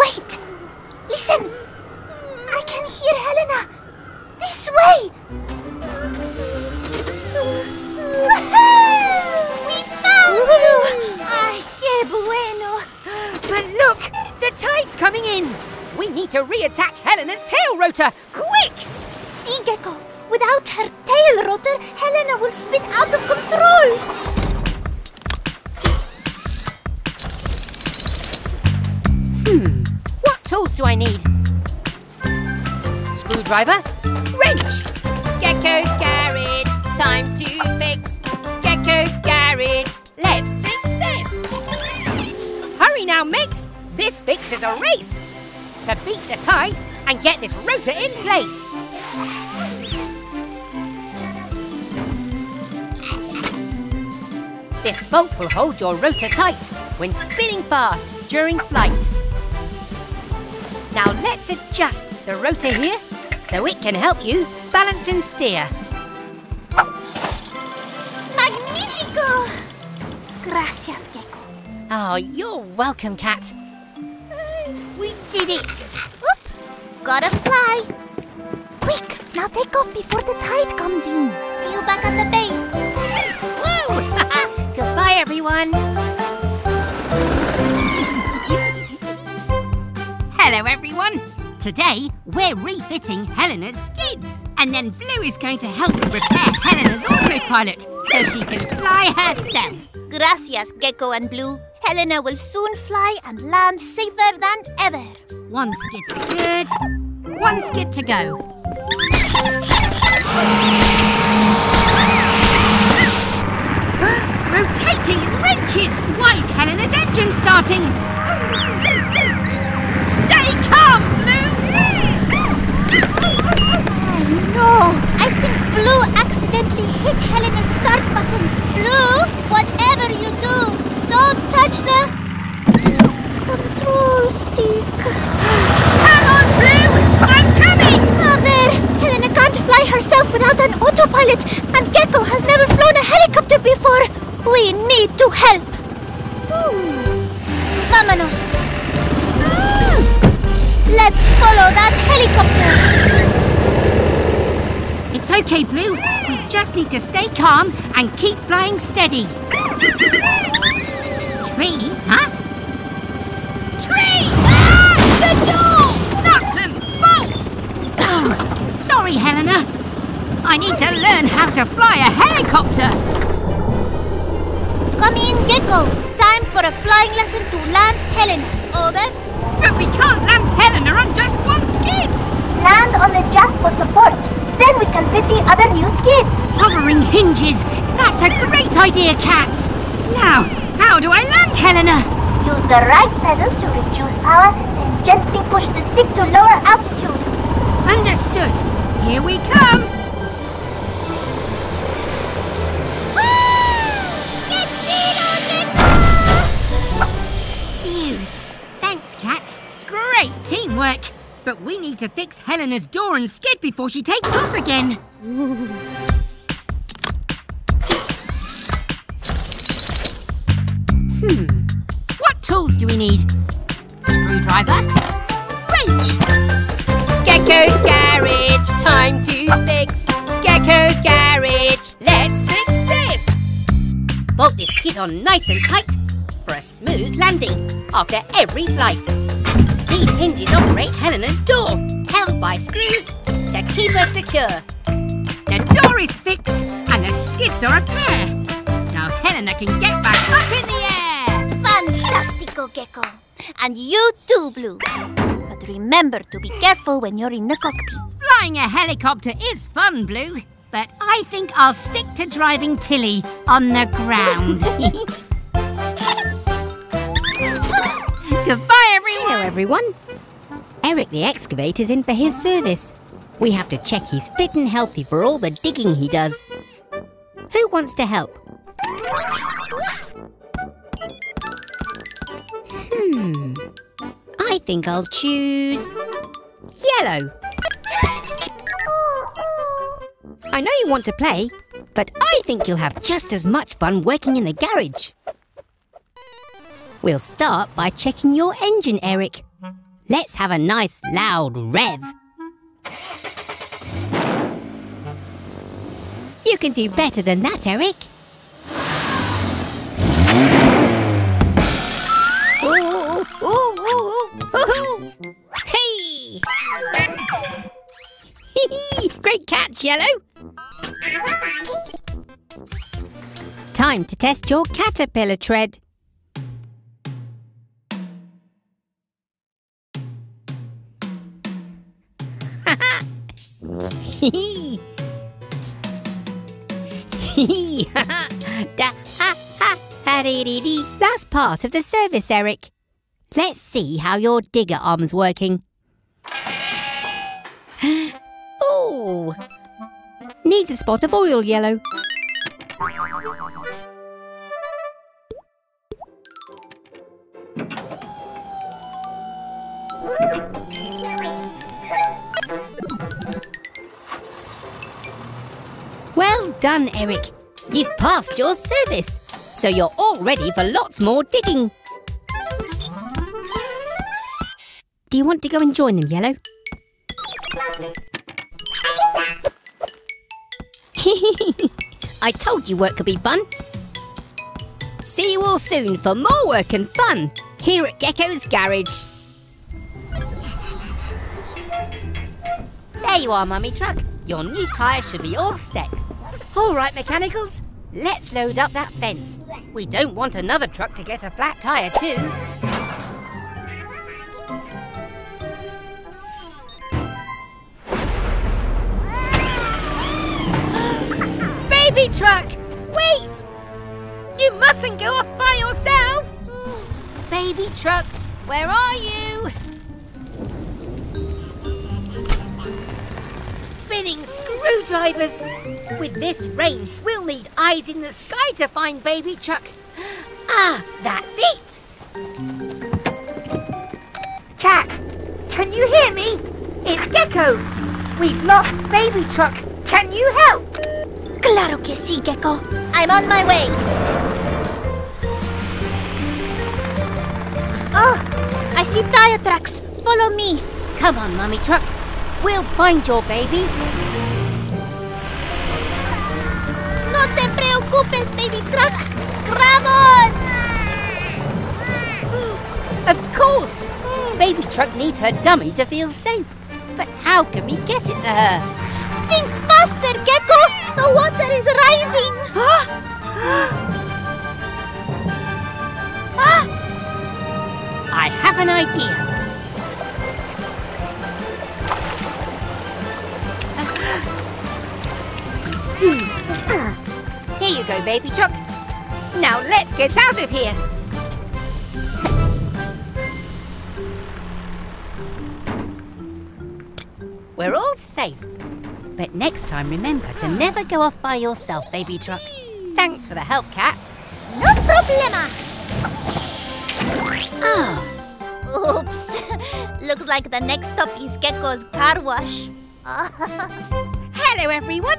Wait! Listen! I can hear Helena! This way! We found you! Ay, que bueno! But look! The tide's coming in! We need to reattach Helena's tail rotor! Quick! See, Gecko! Without her tail rotor, Helena will spin out of control! Hmm, what tools do I need? Screwdriver, wrench! Gecko's Garage, time to fix. Gecko's Garage, let's fix this! Hurry now, Mix! This fix is a race! To beat the tide and get this rotor in place. This bolt will hold your rotor tight when spinning fast during flight. Now let's adjust the rotor here so it can help you balance and steer. Magnifico! Gracias, Gecko. Oh, you're welcome, Kat. We did it. Oop, gotta fly. Quick, now take off before the tide comes in. See you back at the bay. Woo! Goodbye, everyone. Hello everyone! Today we're refitting Helena's skids and then Blue is going to help repair Helena's autopilot so she can fly herself. Gracias, Gecko and Blue. Helena will soon fly and land safer than ever. One skid secured, one skid to go. Rotating wrenches! Why is Helena's engine starting? Stay calm, Blue! Oh no! I think Blue accidentally hit Helena's start button. Blue, whatever you do, don't touch the control stick. Come on, Blue! I'm coming! Mother, Helena can't fly herself without an autopilot, and Gecko has never flown a helicopter before. We need to help. Vámonos! Let's follow that helicopter! It's okay, Blue. We just need to stay calm and keep flying steady. Tree? Huh? Tree! Ah! The door! Nuts and bolts! Oh, sorry, Helena. I need to learn how to fly a helicopter. Come in, Gecko. Time for a flying lesson to land Helena. Over. But we can't land Helena on just one skid! Land on the jack for support. Then we can fit the other new skid. Hovering hinges. That's a great idea, Kat. Now, how do I land Helena? Use the right pedal to reduce power, then gently push the stick to lower altitude. Understood. Here we come. Great teamwork! But we need to fix Helena's door and skid before she takes off again. Hmm. What tools do we need? Screwdriver? Wrench! Gecko's Garage, time to fix. Gecko's Garage, let's fix this! Bolt this skid on nice and tight for a smooth landing after every flight. These hinges operate Helena's door, held by screws to keep her secure. The door is fixed and the skids are a pair. Now Helena can get back up in the air. Fantastico, Gecko. And you too, Blue. But remember to be careful when you're in the cockpit. Flying a helicopter is fun, Blue. But I think I'll stick to driving Tilly on the ground. Goodbye, everyone. Hello, everyone. Eric the excavator's in for his service. We have to check he's fit and healthy for all the digging he does. Who wants to help? Hmm. I think I'll choose yellow. I know you want to play, But I think you'll have just as much fun working in the garage. We'll start by checking your engine, Eric. Let's have a nice loud rev. You can do better than that, Eric. Ooh, ooh, ooh, ooh, ooh. Hey! Great catch, Yellow. Time to test your caterpillar tread. Hee hee ha ha da ha ha ha dee dee dee. Last part of the service, Eric. Let's see how your digger arm's working. Ooh! Needs a spot of oil, Yellow. Well done, Eric. You've passed your service, so you're all ready for lots more digging. Do you want to go and join them, Yellow? I told you work could be fun. See you all soon for more work and fun here at Gecko's Garage. There you are, Mummy Truck. Your new tyre should be all set. All right, Mechanicals, let's load up that fence. We don't want another truck to get a flat tyre too. Baby Truck, wait! You mustn't go off by yourself! Baby Truck, where are you? Spinning screwdrivers! With this rain, we'll need eyes in the sky to find Baby Truck. Ah, that's it! Kat, can you hear me? It's Gecko. We've lost Baby Truck. Can you help? Claro que sí, Gecko. I'm on my way. Oh, I see tire tracks. Follow me. Come on, Mummy Truck. We'll find your baby. No te preocupes, Baby Truck. Grab on! Of course. Baby Truck needs her dummy to feel safe. But how can we get it to her? Think faster, Gecko. The water is rising. I have an idea. Here you go, Baby Truck. Now let's get out of here. We're all safe. But next time, remember to never go off by yourself, Baby Truck. Thanks for the help, Cat. No problema. Oh. Oops. Looks like the next stop is Gecko's car wash. Hello, everyone.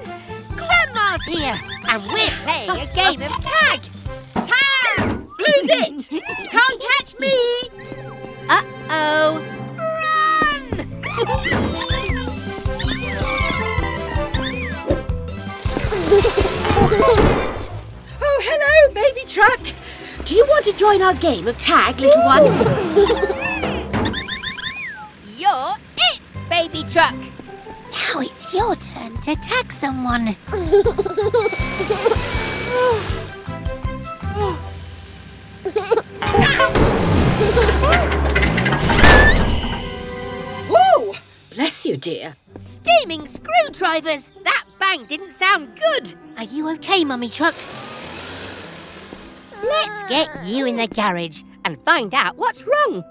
Grandma's here, and we're playing a game of tag. Tag! Lose it! Can't catch me! Uh-oh. Run! Oh, hello, Baby Truck. Do you want to join our game of tag, little one? You're it, Baby Truck. Now it's your turn to tag someone. Whoa! Bless you, dear. Steaming screwdrivers! That bang didn't sound good. Are you okay, Mummy Truck? Let's get you in the garage and find out what's wrong.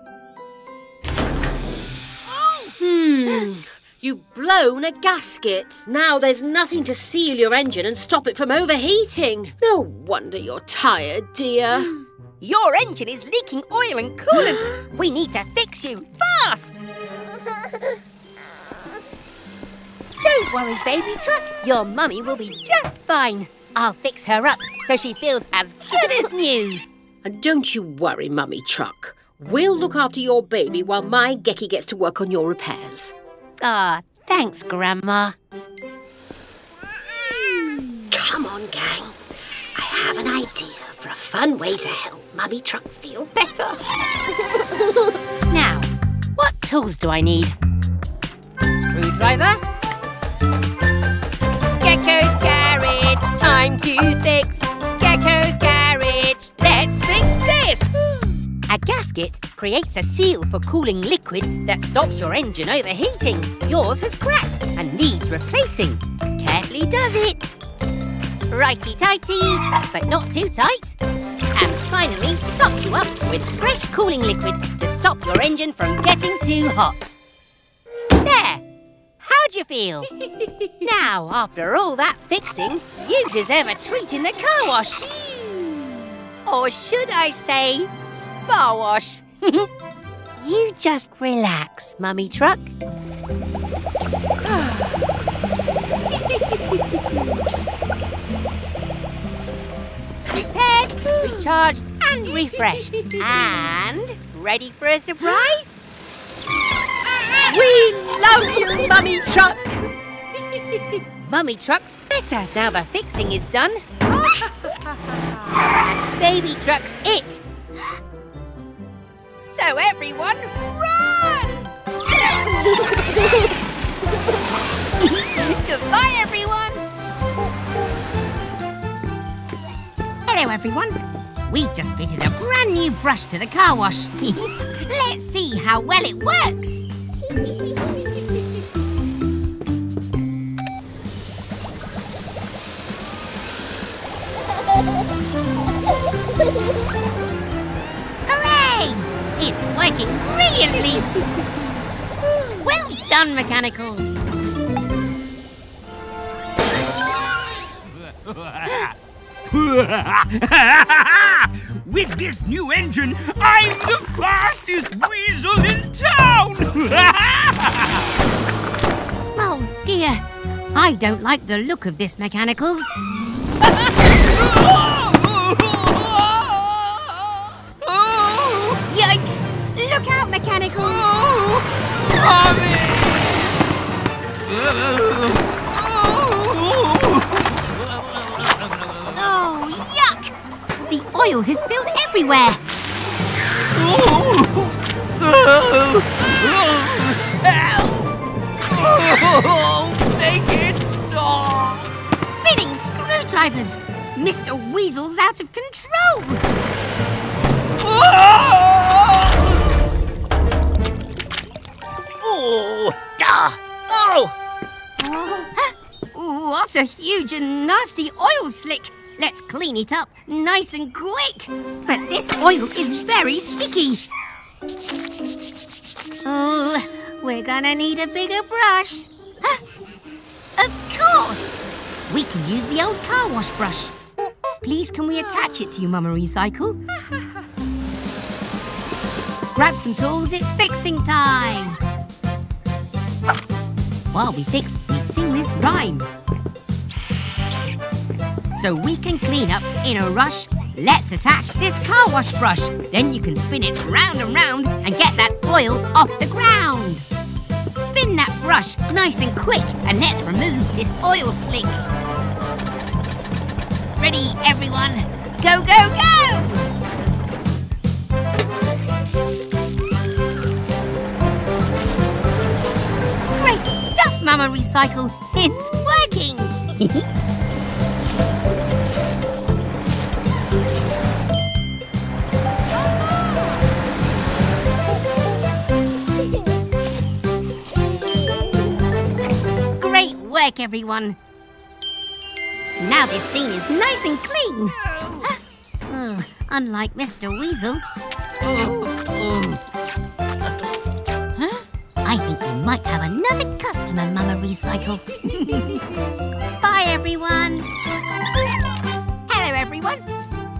Oh! Hmm... You've blown a gasket. Now there's nothing to seal your engine and stop it from overheating. No wonder you're tired, dear. Your engine is leaking oil and coolant. We need to fix you fast. Don't worry, Baby Truck. Your mummy will be just fine. I'll fix her up so she feels as good as new. And don't you worry, Mummy Truck. We'll look after your baby while my Gecky gets to work on your repairs. Ah, oh, thanks, Grandma. Come on, gang. I have an idea for a fun way to help Mummy Truck feel better. Now, what tools do I need? Screwdriver. Gecko's Garage, time to fix. Gecko's Garage, let's fix this. A gasket creates a seal for cooling liquid that stops your engine overheating. Yours has cracked and needs replacing. Carefully does it. Righty-tighty, but not too tight. And finally, top you up with fresh cooling liquid to stop your engine from getting too hot. There! How'd you feel? Now, after all that fixing, you deserve a treat in the car wash. Or should I say, spa wash. You just relax, Mummy Truck. Prepared, recharged and refreshed. And ready for a surprise? We love you, Mummy Truck! Mummy Truck's better now the fixing is done. And Baby Truck's it. So everyone, run! Goodbye, everyone! Hello, everyone. We've just fitted a brand new brush to the car wash. Let's see how well it works. Hooray! It's working brilliantly. Well done, Mechanicals. With this new engine, I'm the fastest weasel in town! Oh dear, I don't like the look of this, Mechanicals. Yikes! Look out, Mechanicals! Oh, Mommy! Oh, yuck! The oil has spilled everywhere. Oh. Oh. Oh. Ow. Oh. Make it stop! Fitting screwdrivers! Mister Weasel's out of control! Oh! Oh! Duh. Oh. Oh. What a huge and nasty oil slick! Let's clean it up nice and quick. But this oil is very sticky. Oh, we're gonna need a bigger brush. Huh? Of course! We can use the old car wash brush. Please, can we attach it to you, Mama Recycle? Grab some tools, it's fixing time. While we fix, we sing this rhyme. So we can clean up in a rush. Let's attach this car wash brush. Then you can spin it round and round and get that oil off the ground. Spin that brush nice and quick and let's remove this oil slick. Ready, everyone? Go, go, go! Great stuff, Mama Recycle. It's working! Work, everyone. Now this scene is nice and clean. Oh, unlike Mister Weasel. Huh? I think we might have another customer, Mama Recycle. Bye, everyone. Hello, everyone.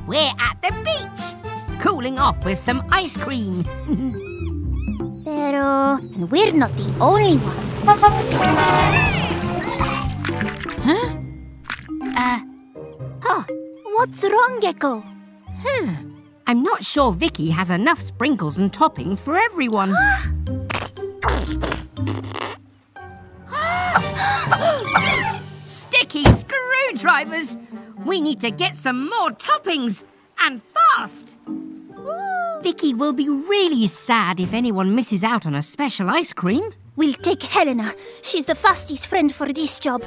We're at the beach, cooling off with some ice cream. Pero, and we're not the only one. Huh? Uh, What's wrong, Gecko? Hmm. I'm not sure Vicky has enough sprinkles and toppings for everyone. Sticky screwdrivers! We need to get some more toppings, and fast! Ooh. Vicky will be really sad if anyone misses out on a special ice cream. We'll take Helena. She's the fastest friend for this job.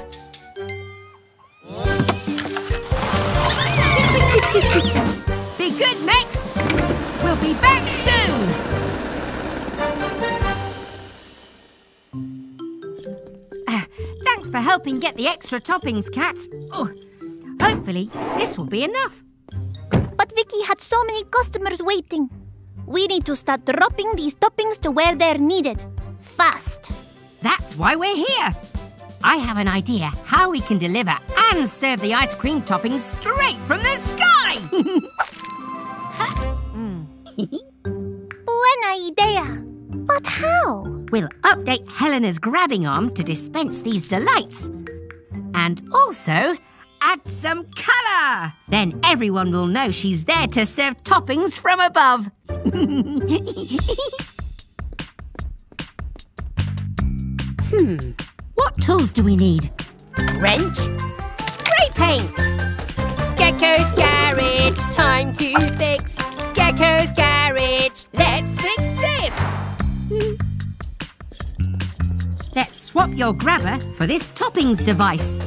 Be good, Max. We'll be back soon. Uh, thanks for helping get the extra toppings, Kat. Oh, hopefully this will be enough. But Vicky had so many customers waiting. We need to start dropping these toppings to where they're needed. Fast. That's why we're here. I have an idea how we can deliver and serve the ice cream toppings straight from the sky! mm. Buena idea! But how? We'll update Helena's grabbing arm to dispense these delights. And also add some colour! Then everyone will know she's there to serve toppings from above. hmm... What tools do we need? Wrench, spray paint! Gecko's Garage, time to fix! Gecko's Garage, let's fix this! Mm. Let's swap your grabber for this toppings device.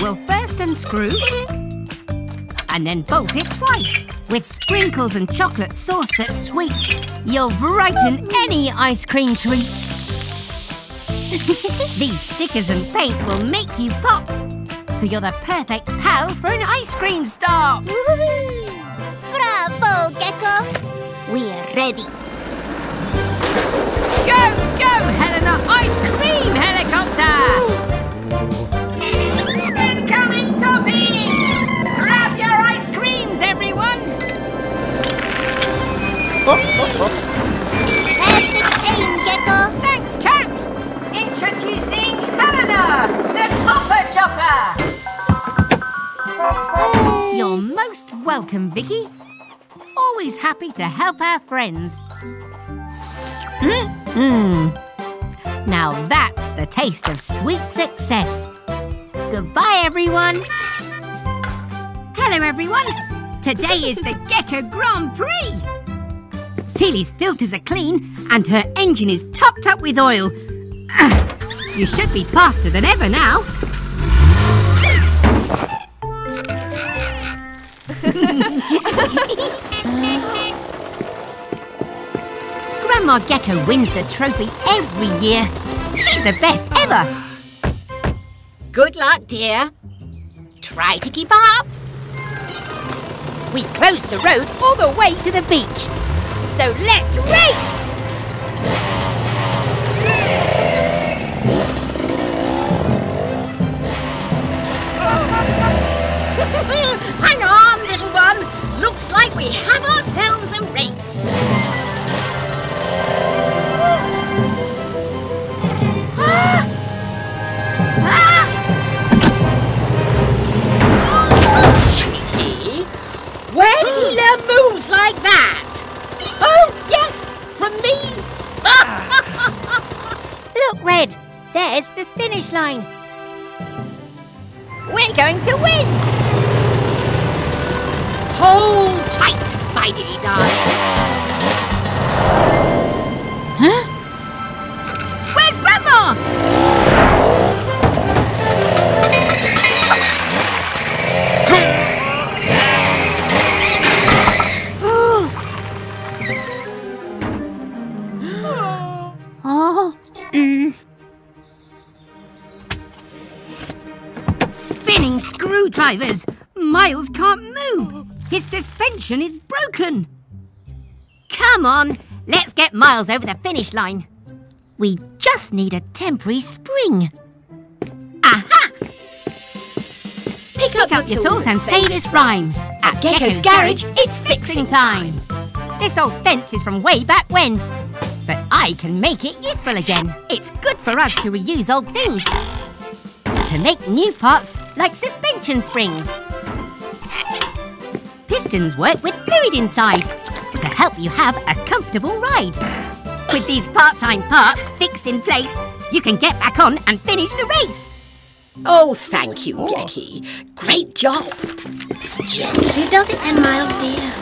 We'll first unscrew and then bolt it twice. With sprinkles and chocolate sauce that's sweet, you'll brighten any ice cream treat. These stickers and paint will make you pop, so you're the perfect pal for an ice cream star. Bravo, Gecko! We're ready. Go, go, Helena! Ice cream helicopter! Ooh. Incoming toppings! Grab your ice creams, everyone! Oh, oh, oh. Perfect aim, Gecko! Thanks, Kat! Introducing Helena, the Topper Chopper! You're most welcome, Vicky. Always happy to help our friends. Mm-mm. Now that's the taste of sweet success. Goodbye, everyone. Hello, everyone. Today is the Gecko Grand Prix. Tilly's filters are clean and her engine is topped up with oil. You should be faster than ever now. Grandma Gecko wins the trophy every year. She's the best ever. Good luck, dear. Try to keep up. We closed the road all the way to the beach. So let's race! Hang on, little one. Looks like we have ourselves a race. Ah! Ah! Oh, cheeky. Where did he learn moves like that? Oh, yes, from me. Look, Red. There's the finish line. We're going to win! Hold tight, my diddy darling. Huh? Where's Grandma? Oh. Mm. Spinning screwdrivers! Miles can't move! His suspension is broken! Come on, let's get Miles over the finish line. We just need a temporary spring. Aha! Pick up, Pick up your tools and say this rhyme. At Gecko's Garage, it's fixing time. This old fence is from way back when, but I can make it useful again. It's good for us to reuse old things. To make new parts like suspension springs. curtains work with fluid inside to help you have a comfortable ride. With these part-time parts fixed in place, you can get back on and finish the race. Oh, thank you, Gecko. Great job. Gently does it then, Miles, dear.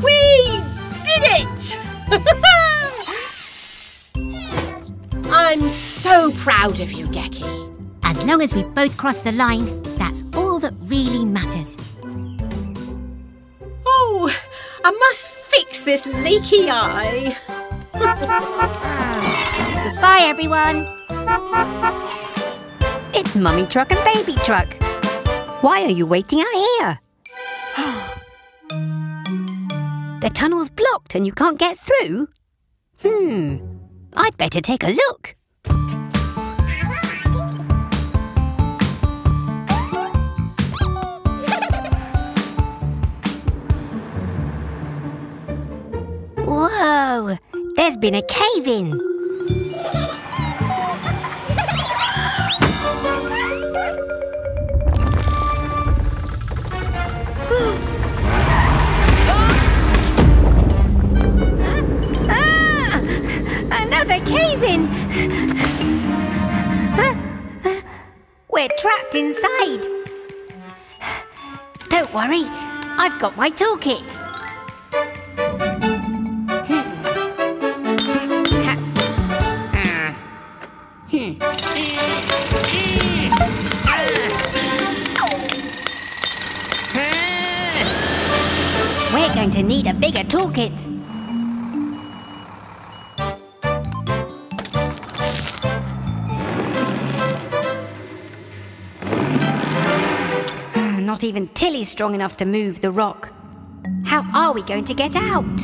We did it! I'm so proud of you, Gecko. As long as we both cross the line, that's all that really matters. Oh, I must fix this leaky eye. Goodbye, everyone. It's Mummy Truck and Baby Truck. Why are you waiting out here? The tunnel's blocked and you can't get through? Hmm, I'd better take a look. Whoa! There's been a cave-in. ah, another cave-in. We're trapped inside. Don't worry, I've got my toolkit. We're going to need a bigger toolkit. Not even Tilly's strong enough to move the rock. How are we going to get out?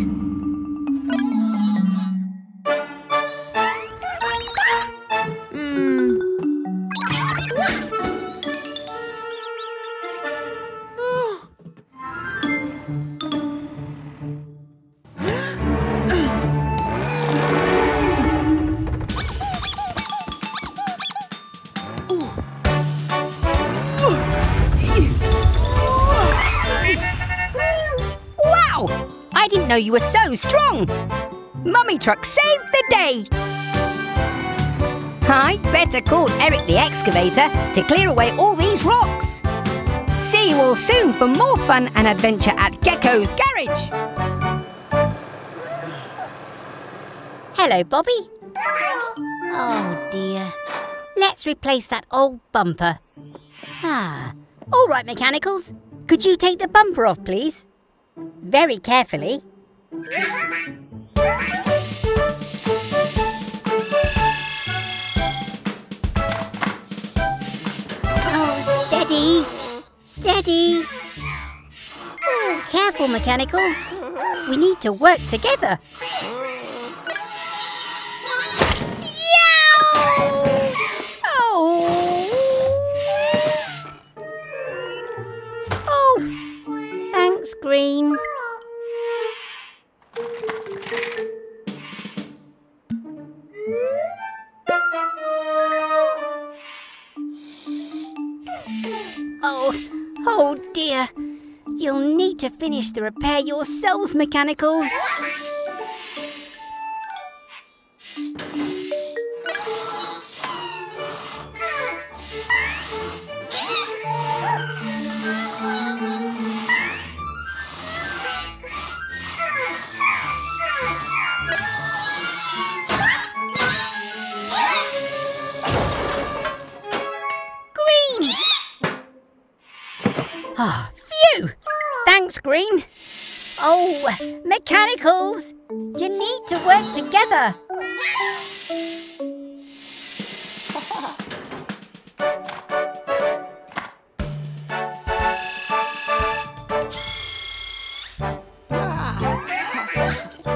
You were so strong. Mummy Truck saved the day. I'd better call Eric the excavator to clear away all these rocks. See you all soon for more fun and adventure at Gecko's Garage. Hello, Bobby. Oh dear. Let's replace that old bumper. Ah. All right, Mechanicals. Could you take the bumper off, please? Very carefully. Oh, steady, steady. Oh, careful, Mechanicals. We need to work together. Oh. Oh, thanks, Green. Oh dear, you'll need to finish the repair yourselves, Mechanicals. Green. Oh, Mechanicals, you need to work together.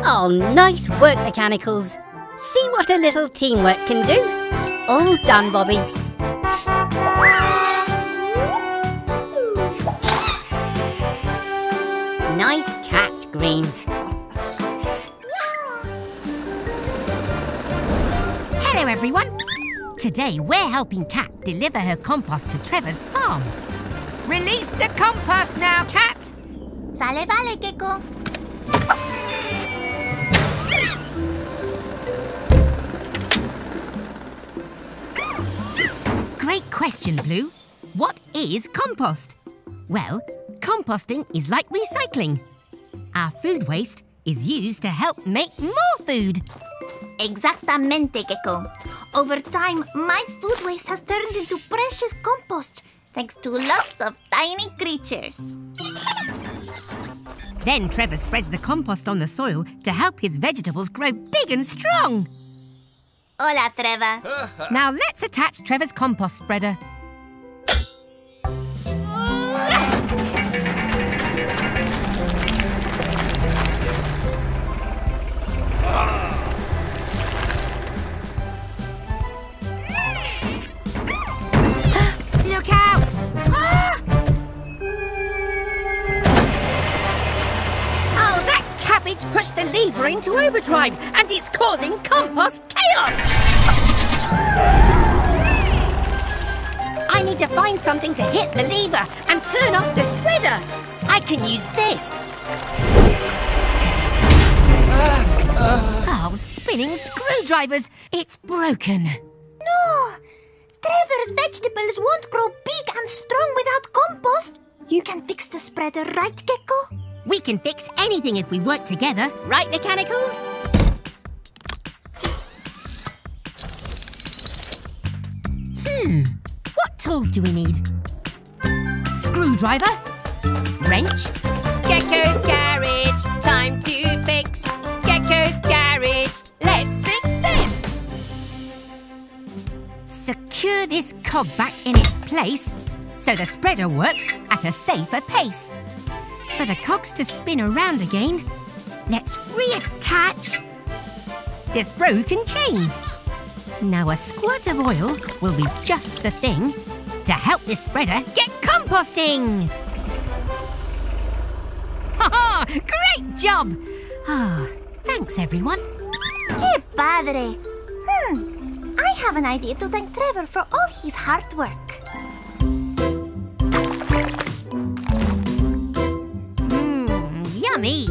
Oh, nice work, Mechanicals. See what a little teamwork can do. All done, Bobby. Nice catch, Green. everyone. Today we're helping Kat deliver her compost to Trevor's farm. Release the compost now, Kat! Sale vale, Gecko. Great question, Blue. What is compost? Well, composting is like recycling. Our food waste is used to help make more food. Exactamente, Gecko. Over time, my food waste has turned into precious compost, thanks to lots of tiny creatures. Then Trevor spreads the compost on the soil to help his vegetables grow big and strong. Hola, Trevor. Now let's attach Trevor's compost spreader. Look out! Ah! Oh, that cabbage pushed the lever into overdrive and it's causing compost chaos! I need to find something to hit the lever and turn off the spreader. I can use this. Oh, spinning screwdrivers! It's broken. No! Trevor's vegetables won't grow big and strong without compost. You can fix the spreader, right, Gecko? We can fix anything if we work together, right, Mechanicals? Hmm, what tools do we need? Screwdriver, wrench. Gecko's Garage, time to fix. Gecko's Garage, let's fix this. Secure this cog back in its place so the spreader works at a safer pace. For the cogs to spin around again, let's reattach this broken chain. Now a squirt of oil will be just the thing to help this spreader get composting. Ha ha! Great job! Ah, oh, thanks everyone. Que padre! Hmm. I have an idea to thank Trevor for all his hard work. Mmm, yummy!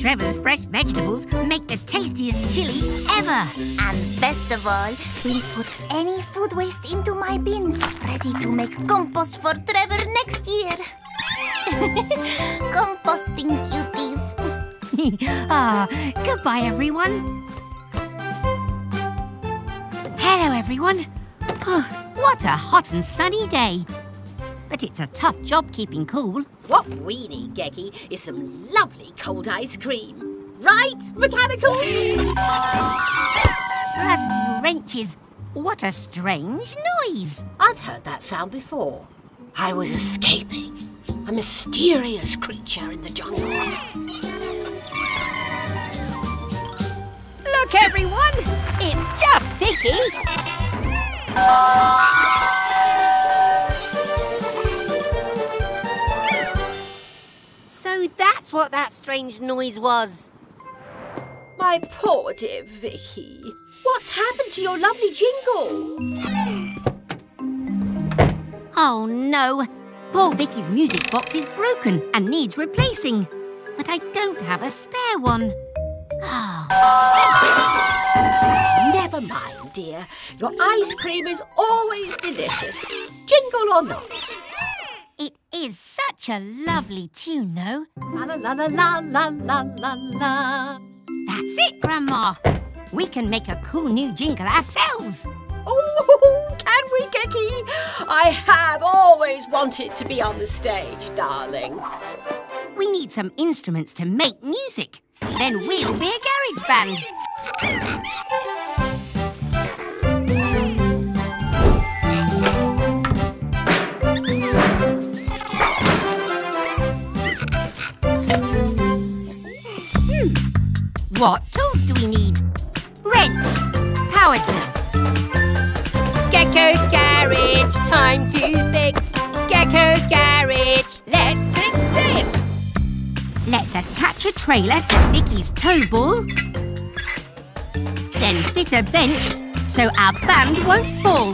Trevor's fresh vegetables make the tastiest chili ever. And best of all, he'll put any food waste into my bin, ready to make compost for Trevor next year. Composting cuties. Ah, oh, goodbye everyone. Hello, everyone. Oh, what a hot and sunny day. But it's a tough job keeping cool. What we need, Gecko, is some lovely cold ice cream. Right, Mechanicals? Rusty wrenches. What a strange noise. I've heard that sound before. I was escaping. A mysterious creature in the jungle. Look, everyone! It's just Vicky! So that's what that strange noise was. My poor dear Vicky. What's happened to your lovely jingle? Oh no! Poor Vicky's music box is broken and needs replacing. But I don't have a spare one. Oh. Never mind, dear. Your ice cream is always delicious, jingle or not. It is such a lovely tune, though. La la la la la la la la. That's it, Grandma. We can make a cool new jingle ourselves. Oh, can we, Gecko? I have always wanted to be on the stage, darling. We need some instruments to make music. Then we'll be a garage band. Hmm. What tools do we need? Wrench, power drill. Gecko's Garage, time to fix. Gecko's Garage, let's fix this. Let's attach a trailer to Vicky's tow ball, then fit a bench so our band won't fall.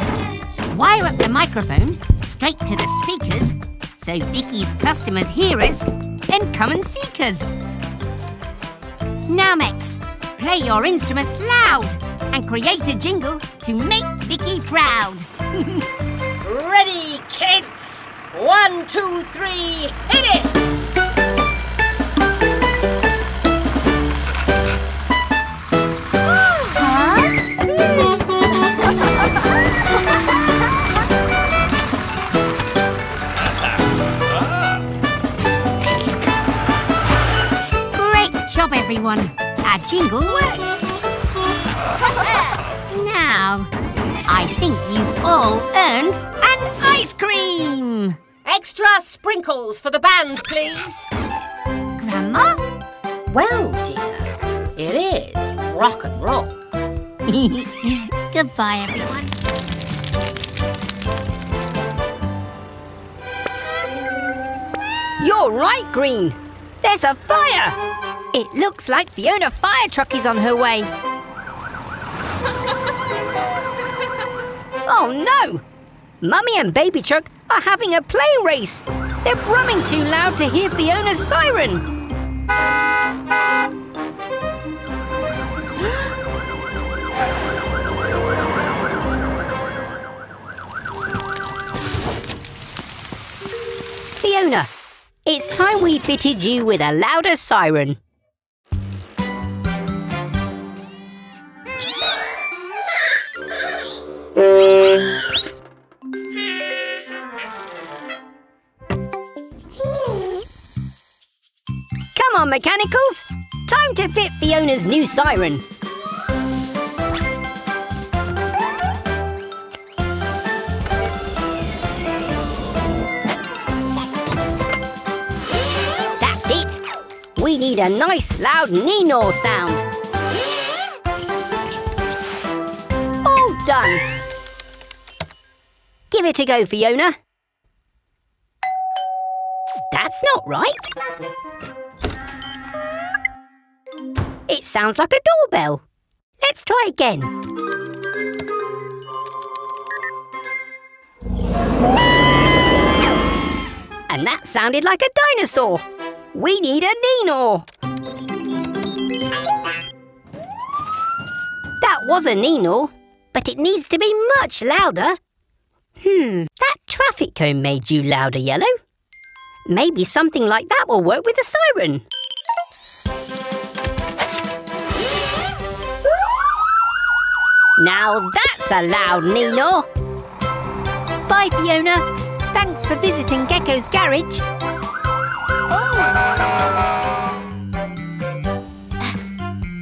Wire up the microphone straight to the speakers so Vicky's customers hear us and come and seek us. Now, Max, play your instruments loud and create a jingle to make Vicky proud. Ready, kids? One, two, three, hit it! Everyone, our jingle worked. Now, I think you've all earned an ice cream. Extra sprinkles for the band, please. Grandma? Well, dear, it is rock and roll. Goodbye, everyone. You're right, Green. There's a fire. It looks like Fiona Fire Truck is on her way. Oh, no! Mummy and Baby Truck are having a play race. They're brumming too loud to hear Fiona's siren. Fiona, it's time we fitted you with a louder siren. Come on, Mechanicals! Time to fit Fiona's new siren. That's it! We need a nice loud nee-naw sound. All done! Give it a go, Fiona. That's not right. It sounds like a doorbell. Let's try again. And that sounded like a dinosaur. We need a nee-naw. That was a nee-naw, but it needs to be much louder. Hmm, that traffic cone made you louder, Yellow. Maybe something like that will work with a siren. Now that's a loud nee-naw. Bye, Fiona. Thanks for visiting Gecko's Garage. Oh.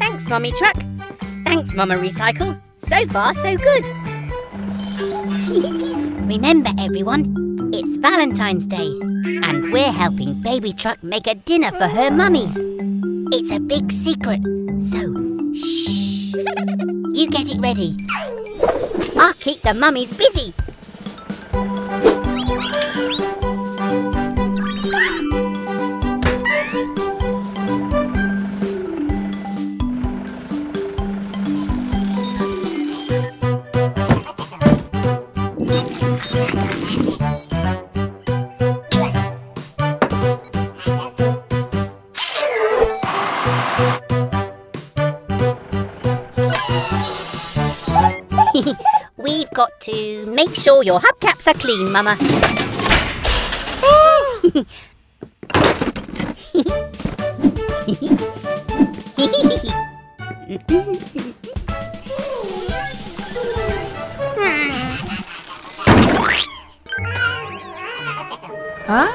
Thanks, Mummy Truck. Thanks, Mama Recycle. So far, so good. Remember, everyone, it's Valentine's Day and we're helping Baby Truck make a dinner for her mummies. It's a big secret, so shh. You get it ready. I'll keep the mummies busy. We've got to make sure your hubcaps are clean, Mama. Huh?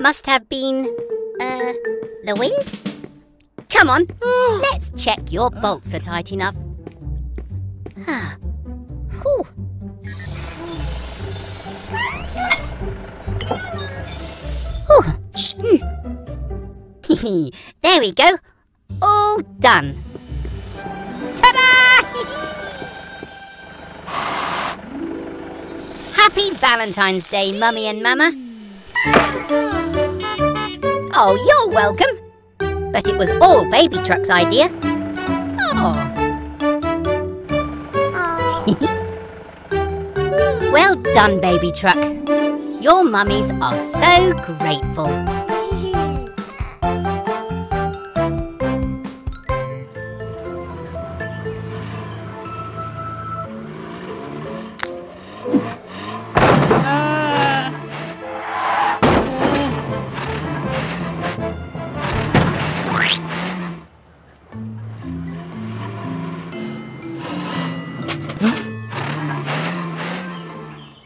Must have been, uh, the wind? Come on, let's check your bolts are tight enough. Ah. Whew. Whew. There we go, all done. Ta-da! Happy Valentine's Day, Mummy and Mama. Oh, you're welcome. but it was all Baby Truck's idea. Oh. Well done, Baby Truck. Your mummies are so grateful.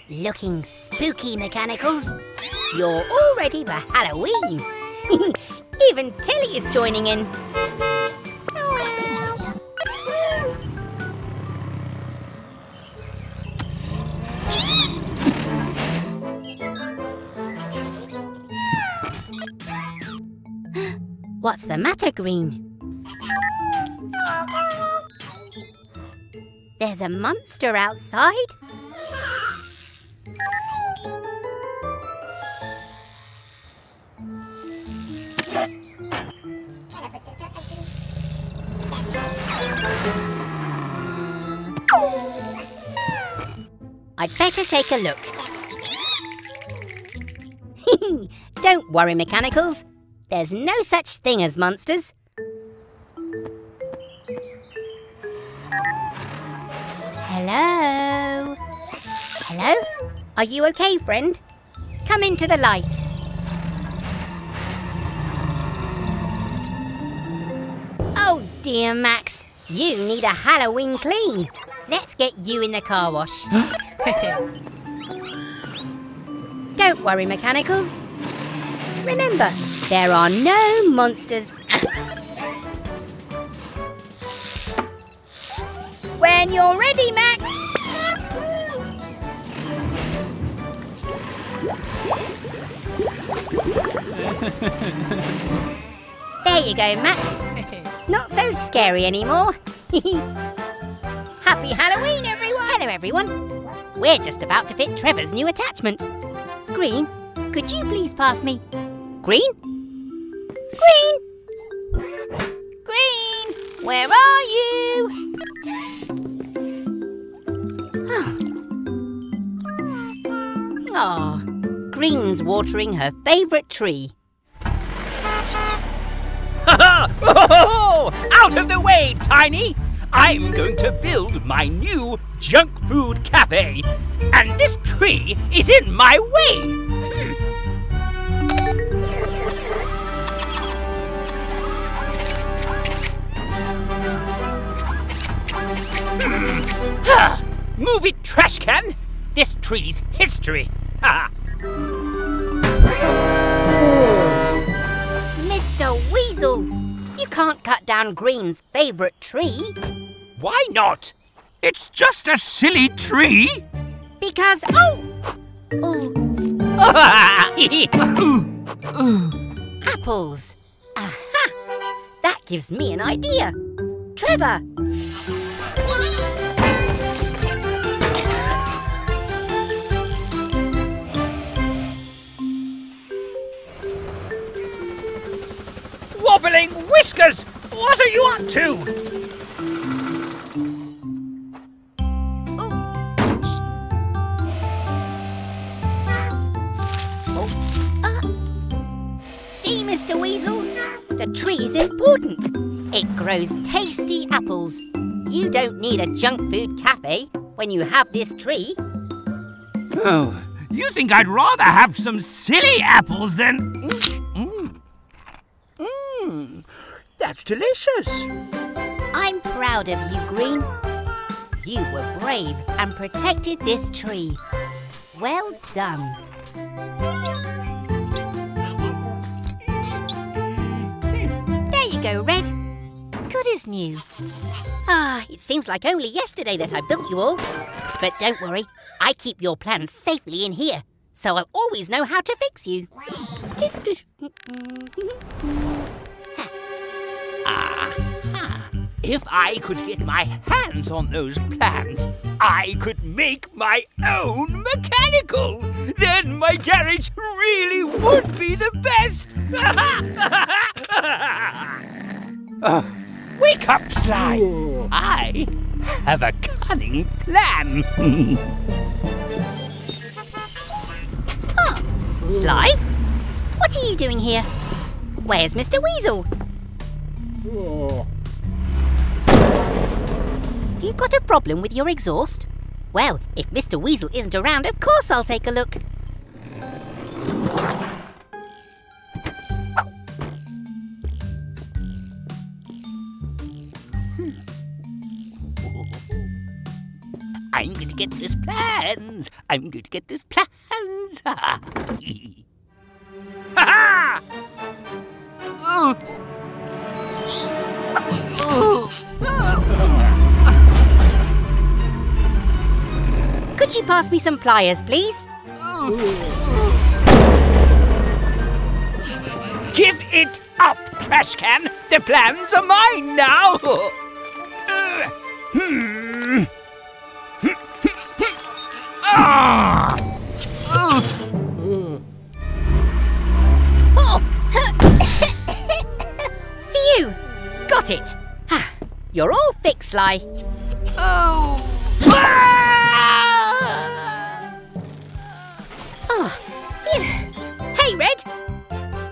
Looking spooky, Mechanicals. You're all ready for Halloween. Even Tilly is joining in. What's the matter, Green? There's a monster outside. I'd better take a look. Don't worry, Mechanicals. There's no such thing as monsters. Hello? Hello? Are you okay, friend? Come into the light. Oh dear, Max. You need a Halloween clean. Let's get you in the car wash. Don't worry, Mechanicals. Remember, there are no monsters. When you're ready, Max. There you go, Max. Not so scary anymore. Happy Halloween, everyone! Hello, everyone. We're just about to fit Trevor's new attachment. Green, could you please pass me? Green? Green? Green, where are you? Oh, oh. Green's watering her favourite tree. Out of the way, Tiny! I'm going to build my new junk food cafe, and this tree is in my way! Ah, move it, trash can! This tree's history! Mister Weasel, you can't cut down Green's favourite tree. Why not? It's just a silly tree. Because, oh! Oh. Apples. Aha! That gives me an idea. Trevor! Wobbling whiskers! What are you up to? Mister Weasel, the tree's important. It grows tasty apples. You don't need a junk food cafe when you have this tree. Oh, you think I'd rather have some silly apples than... Mmm, mm. mm. That's delicious. I'm proud of you, Green. You were brave and protected this tree. Well done. Go Red, good as new. Ah, it seems like only yesterday that I built you all. But don't worry, I keep your plans safely in here, so I'll always know how to fix you. Ah, if I could get my hands on those plans, I could make my own Mechanical. Then my garage really would be the best. Uh, wake up, Sly! I have a cunning plan. Oh, Sly? What are you doing here? Where's Mister Weasel? Have you got a problem with your exhaust? Well, if Mister Weasel isn't around, of course I'll take a look. I'm going to get those plans. I'm going to get those plans. Ha ha! Oh. Oh. Oh. Could you pass me some pliers, please? Oh. Give it up, trash can. The plans are mine now. Uh. Hmm. Phew! Got it! You're all fixed, Sly. Oh. Oh, phew. Hey, Red!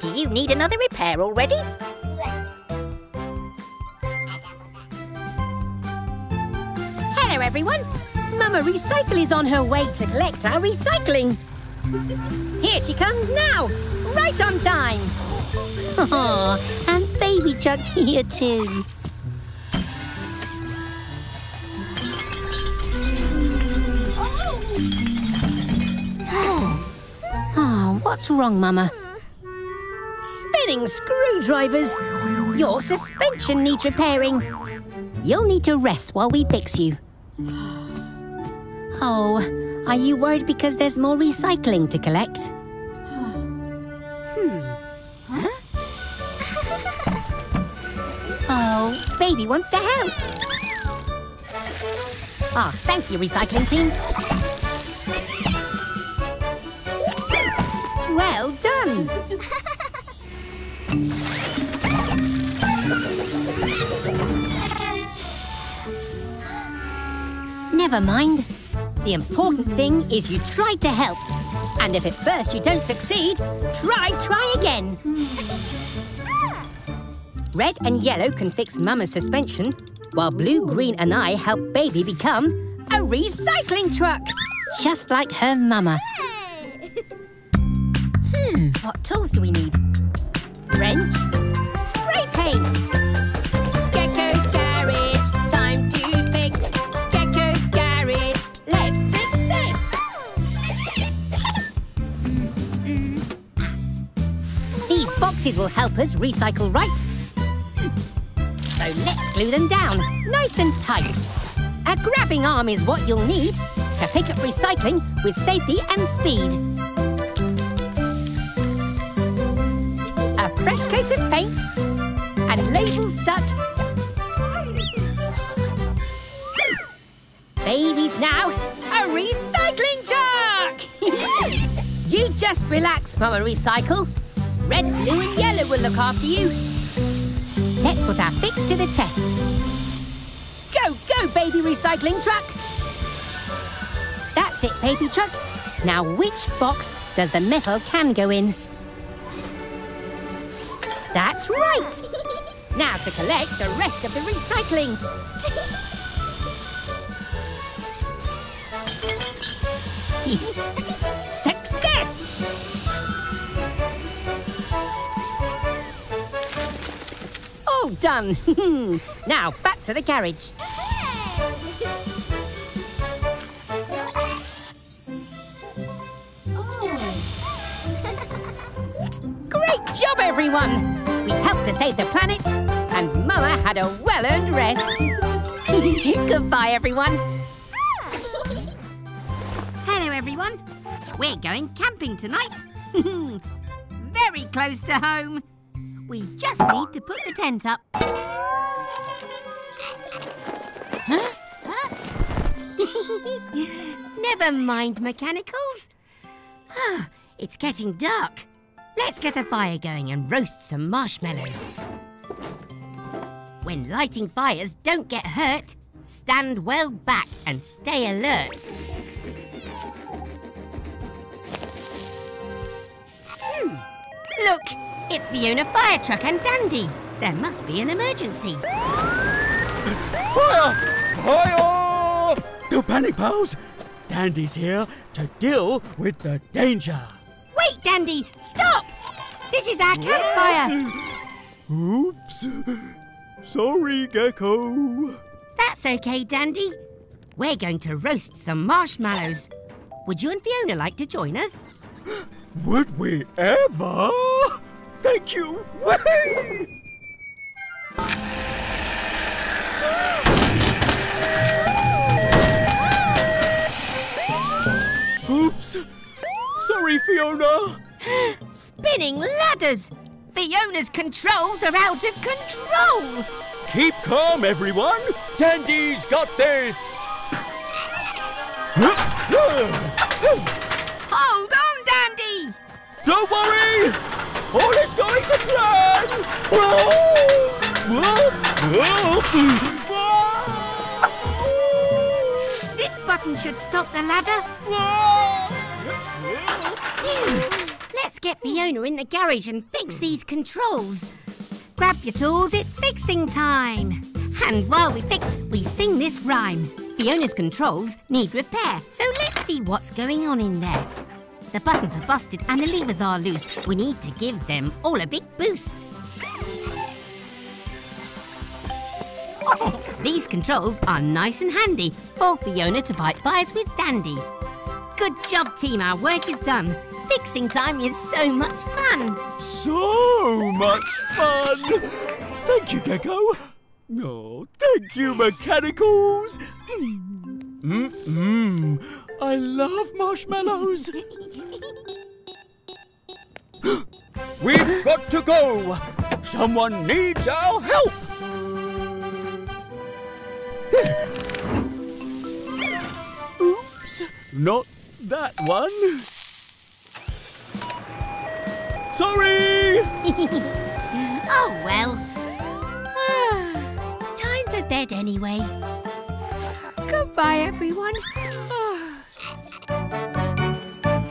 Do you need another repair already? Hello, everyone! Mama Recycle is on her way to collect our recycling. Here she comes now, right on time. Aww, and Baby Truck's here too. Oh. Oh, what's wrong, Mama? Spinning screwdrivers! Your suspension needs repairing. You'll need to rest while we fix you. Oh, are you worried because there's more recycling to collect? Hmm. Huh? Oh, Baby wants to help. Ah, oh, thank you, recycling team. Well done. Never mind. The important thing is you try to help. And if at first you don't succeed, try, try again. Red and yellow can fix Mama's suspension, while blue, green and I help Baby become a recycling truck. Just like her Mama. Hmm, what tools do we need? Wrench, spray paint. Boxes will help us recycle right. So let's glue them down, nice and tight. A grabbing arm is what you'll need to pick up recycling with safety and speed. A fresh coat of paint and labels stuck. Baby's now a recycling truck! You just relax, Mama Recycle. Red, blue and yellow will look after you. Let's put our fix to the test. Go, go, Baby Recycling Truck! That's it, Baby Truck. Now which box does the metal can go in? That's right! Now to collect the rest of the recycling. Success! All done. Now back to the garage. Great job, everyone. We helped to save the planet, and Mama had a well-earned rest. Goodbye, everyone. Hello, everyone. We're going camping tonight. Very close to home. We just need to put the tent up. Huh? Huh? Never mind, Mechanicals. Ah, it's getting dark. Let's get a fire going and roast some marshmallows. When lighting fires, don't get hurt. Stand well back and stay alert. Hmm. Look, it's Fiona Fire Truck and Dandy. There must be an emergency. Fire! Fire! Don't panic, pals. Dandy's here to deal with the danger. Wait, Dandy! Stop! This is our campfire. Oops. Sorry, Gecko. That's okay, Dandy. We're going to roast some marshmallows. Would you and Fiona like to join us? Would we ever? Thank you. Whee! Oops. Sorry, Fiona. Spinning ladders! Fiona's controls are out of control! Keep calm, everyone! Dandy's got this! Hold on, Dandy! Don't worry! All is going to plan! Whoa! Whoa! Whoa! This button should stop the ladder. Whoa! Let's get Fiona in the garage and fix these controls. Grab your tools, it's fixing time. And while we fix, we sing this rhyme. Fiona's controls need repair, so let's see what's going on in there. The buttons are busted and the levers are loose. We need to give them all a big boost. These controls are nice and handy for Fiona to fight fires with Dandy. Good job, team, our work is done. Fixing time is so much fun. So much fun! Thank you, Gecko. Oh, thank you, Mechanicals. Mm-mm. I love marshmallows. We've got to go. Someone needs our help. Oops, not that one. Sorry! Oh, well. Ah, time for bed anyway. Goodbye, everyone. Ah.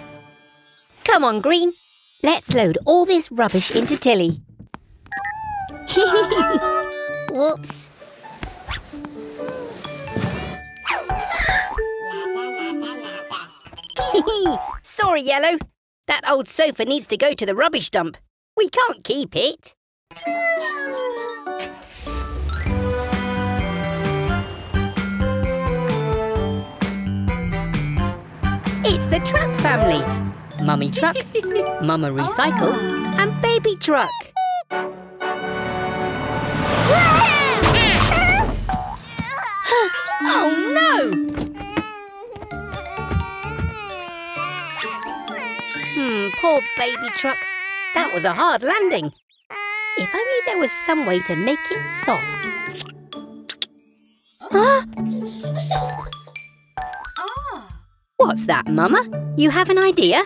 Come on, Green. Let's load all this rubbish into Tilly. Whoops. Sorry, Yellow. That old sofa needs to go to the rubbish dump. We can't keep it. It's the Truck family. Mummy Truck, Mama Recycle and Baby Truck. Oh no! Poor Baby Truck. That was a hard landing. If only there was some way to make it soft. Huh? Oh. What's that, Mama? You have an idea?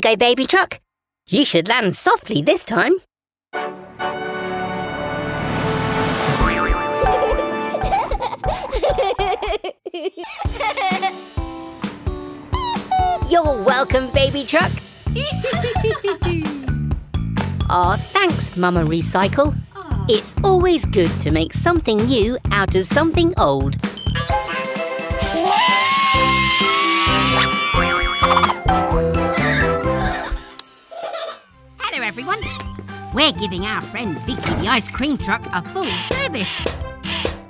Go, Baby Truck. You should land softly this time. You're welcome, Baby Truck. Aw, thanks, Mama Recycle. Aww. It's always good to make something new out of something old. Everyone. We're giving our friend Vicky the ice cream truck a full service.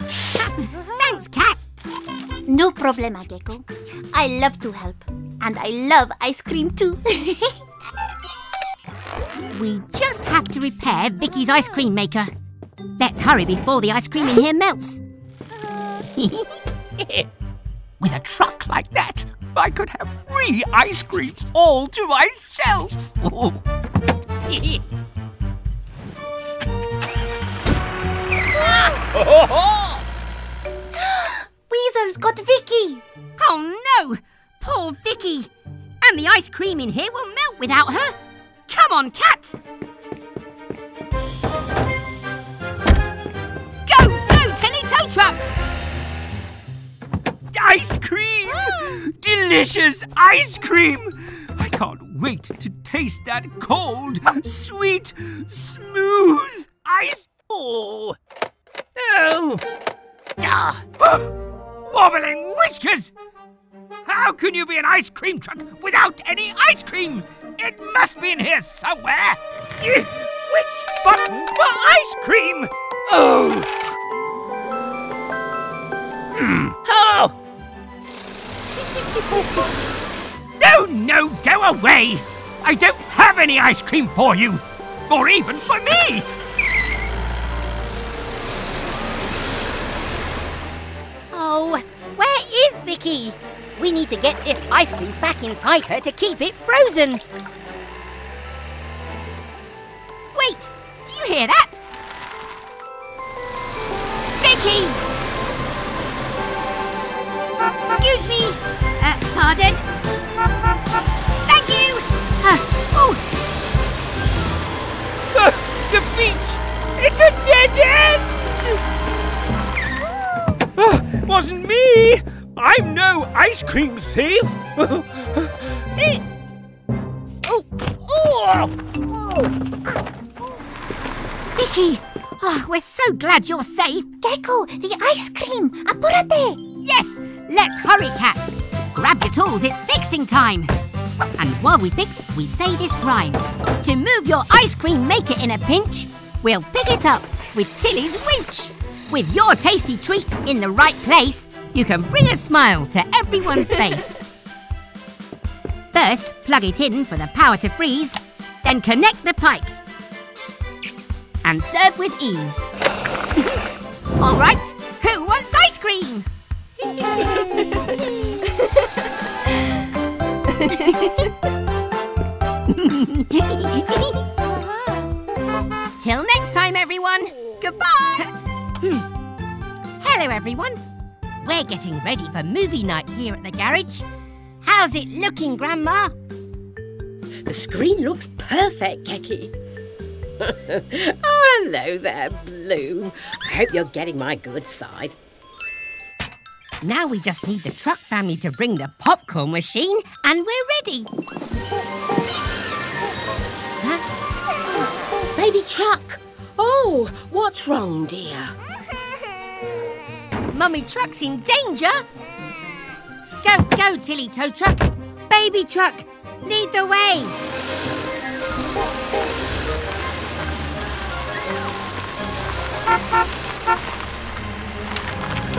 Thanks, Kat. No problema, Gecko. I love to help. And I love ice cream too. We just have to repair Vicky's ice cream maker. Let's hurry before the ice cream in here melts. With a truck like that, I could have free ice cream all to myself. Weasel's got Vicky. Oh no, poor Vicky. And the ice cream in here will melt without her. Come on, Kat. Go, go, Tilly tow truck. Ice cream! Delicious ice cream! I can't wait to taste that cold, sweet, smooth ice. Oh! Oh! Ah. Wobbling whiskers! How can you be an ice cream truck without any ice cream? It must be in here somewhere! Which button for ice cream? Oh! Hmm. Oh! No, no, go away! I don't have any ice cream for you, or even for me! Oh, where is Vicky? We need to get this ice cream back inside her to keep it frozen. Wait, do you hear that? Vicky! Excuse me. Uh, pardon. Thank you. Uh, oh. Uh, the beach. It's a dead end. Oh, wasn't me. I'm no ice cream thief. oh. Oh. Vicky. Oh, we're so glad you're safe. Gecko, the ice cream. Apúrate. Yes, let's hurry, Kat. Grab your tools, it's fixing time. And while we fix, we say this rhyme. To move your ice cream maker in a pinch, we'll pick it up with Tilly's winch. With your tasty treats in the right place, you can bring a smile to everyone's face. First, plug it in for the power to freeze, then connect the pipes and serve with ease. All right, who wants ice cream? Till next time, everyone. Goodbye. Hello, everyone. We're getting ready for movie night here at the garage. How's it looking, Grandma? The screen looks perfect, Gecko. Oh, hello there, Blue. I hope you're getting my good side. Now we just need the truck family to bring the popcorn machine and we're ready. Huh? Baby Truck! Oh, what's wrong, dear? Mummy Truck's in danger. Go, go, Tilly Tow Truck. Baby Truck, lead the way.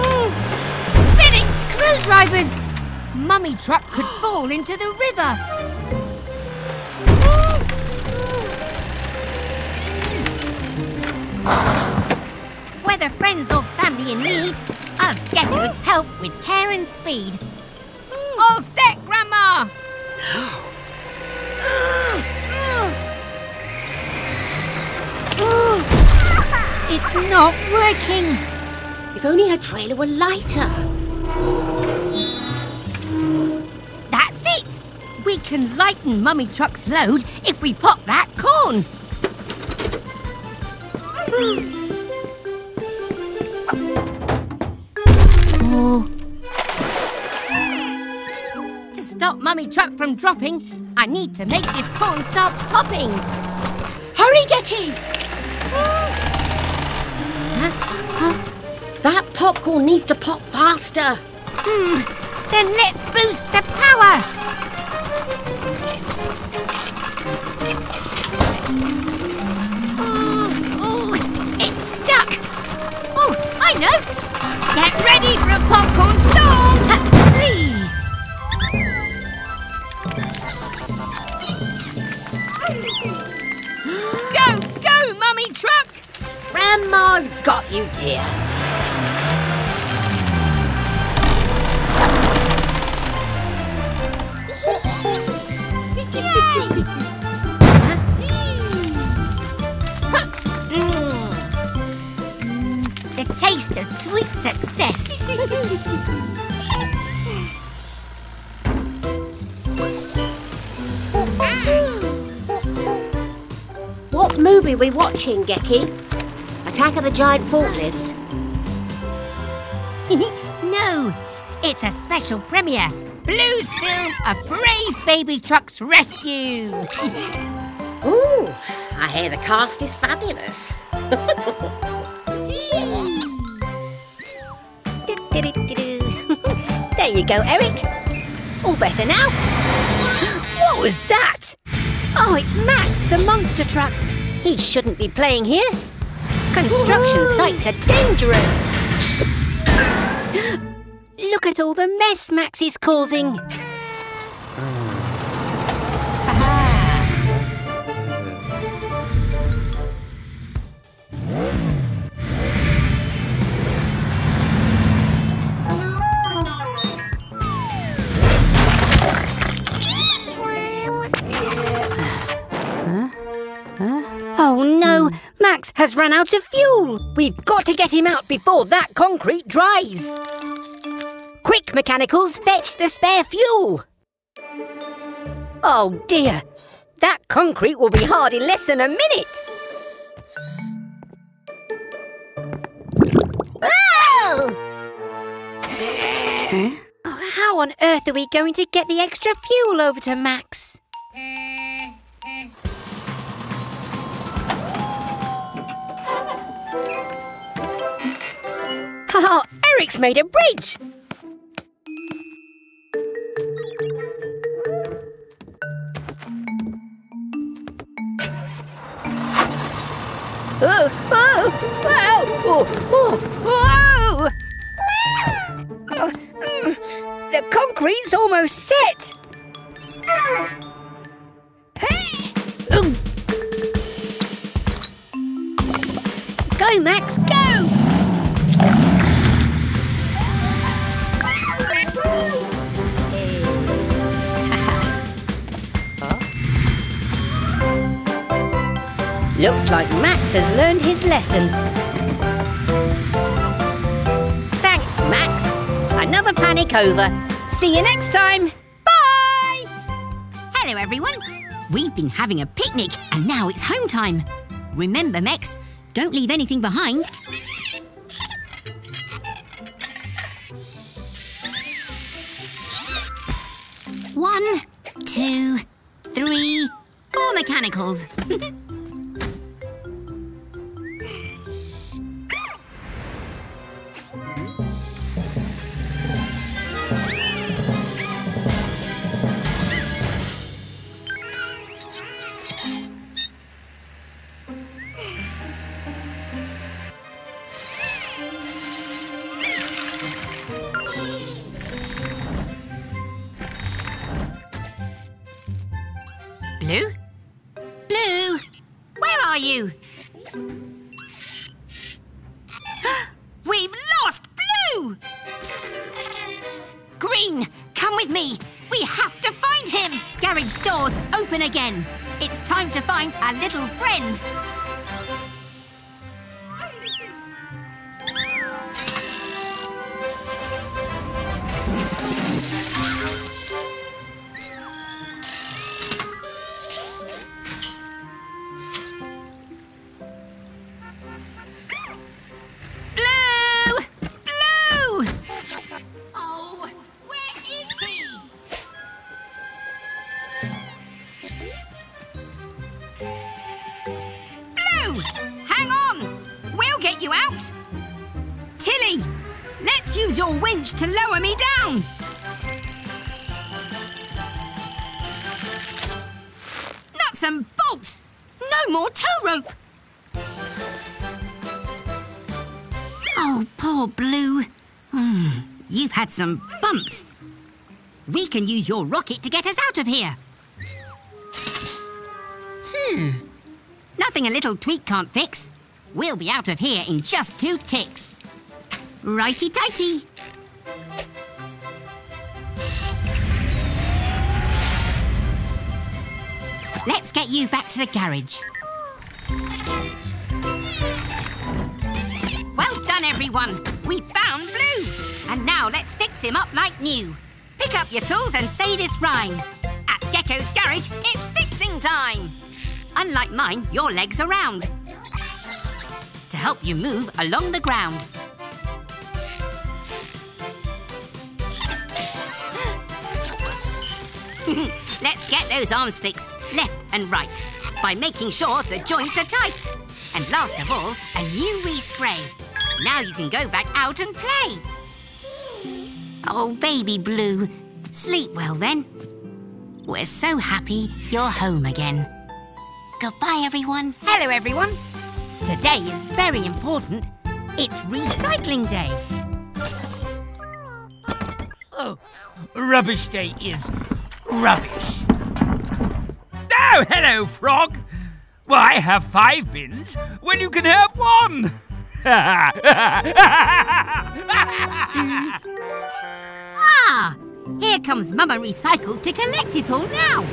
Oh. Screwdrivers! Mummy Truck could fall into the river. Whether friends or family in need, us Geckos help with care and speed. All set, Grandma! It's not working. If only her trailer were lighter. That's it! We can lighten Mummy Truck's load if we pop that corn! Oh. To stop Mummy Truck from dropping, I need to make this corn start popping! Hurry, Gecko! Huh? Huh? That popcorn needs to pop faster. Hmm, then let's boost the power. Oh, oh, it's stuck. Oh, I know. Get ready for a popcorn storm. success. What movie are we watching, Gecko? Attack of the Giant Forklift? No, it's a special premiere. Blues film of Brave Baby Truck's Rescue. Ooh, I hear the cast is fabulous. There you go, Eric. All better now. What was that? Oh, it's Max, the monster truck. He shouldn't be playing here. Construction Whoa. sites are dangerous. Look at all the mess Max is causing. Oh no, Max has run out of fuel. We've got to get him out before that concrete dries. Quick, Mechanicals, fetch the spare fuel. Oh dear, that concrete will be hard in less than a minute. Huh? Oh, how on earth are we going to get the extra fuel over to Max? Oh, Eric's made a bridge! Oh, oh, oh, oh, oh, oh. Oh, mm, the concrete's almost set. Hey. Oh. Go, Max, go! Looks like Max has learned his lesson. Thanks, Max. Another panic over. See you next time. Bye! Hello, everyone. We've been having a picnic and now it's home time. Remember, Max, don't leave anything behind. One, two, three, four Mechanicals. Blue? Blue, where are you? We've lost Blue! Green, come with me. We have to find him. Garage doors open again. It's time to find our little friend. To lower me down. Nuts and bolts. No more tow rope. Oh, poor Blue. Mm, you've had some bumps. We can use your rocket to get us out of here. Hmm. Nothing a little tweak can't fix. We'll be out of here in just two ticks. Righty-tighty. Let's get you back to the garage. Well done, everyone. everyone. We found Blue. And now let's fix him up like new. Pick up your tools and say this rhyme. At Gecko's Garage, it's fixing time. Unlike mine, your legs are round. To help you move along the ground. Let's get those arms fixed, left and right, by making sure the joints are tight. And last of all, a new respray. Now you can go back out and play. Oh, baby Blue, sleep well then. We're so happy you're home again. Goodbye, everyone. Hello, everyone. Today is very important. It's recycling day. Oh, rubbish day is... rubbish. Oh, hello, Frog. Well, I have five bins when you can have one. Ah, here comes Mama Recycle to collect it all now.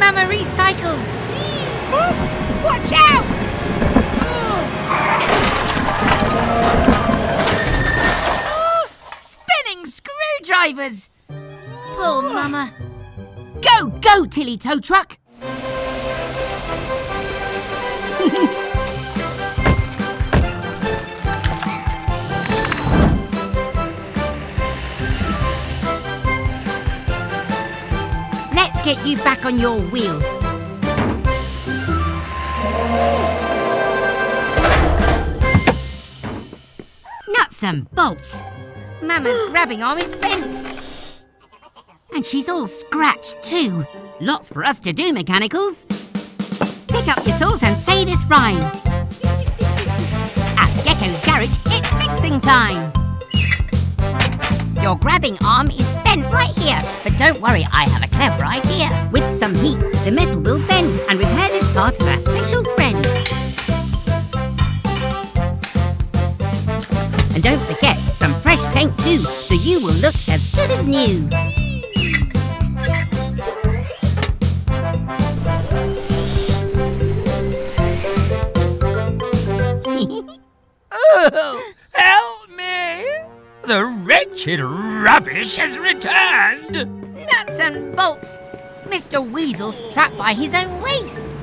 Mama Recycle. Oh. Watch out! Oh, spinning screwdrivers! Poor Mama. Go, go, Tilly Tow Truck! Let's get you back on your wheels. Nuts and bolts. Mama's grabbing arm is bent. And she's all scratched too. Lots for us to do, Mechanicals. Pick up your tools and say this rhyme. At Gecko's Garage, it's fixing time. Your grabbing arm is bent right here. But don't worry, I have a clever idea. With some heat, the metal will bend and repair this car to our special friend. And don't forget some fresh paint too, so you will look as good as new. Oh, help me! The wretched rubbish has returned! Nuts and bolts! Mister Weasel's trapped by his own waste.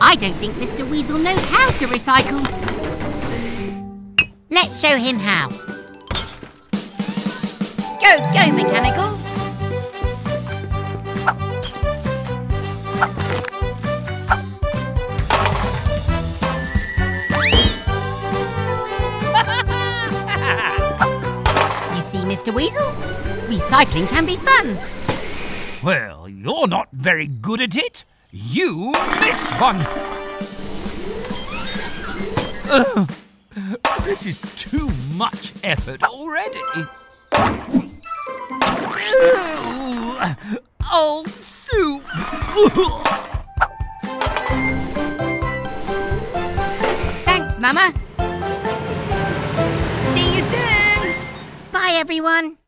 I don't think Mister Weasel knows how to recycle. Let's show him how. Go, go, Mechanicals! You see, Mister Weasel? Recycling can be fun. Well, you're not very good at it. You missed one. Uh. This is too much effort already. Oh, old soup. Thanks, Mama. See you soon. Bye, everyone.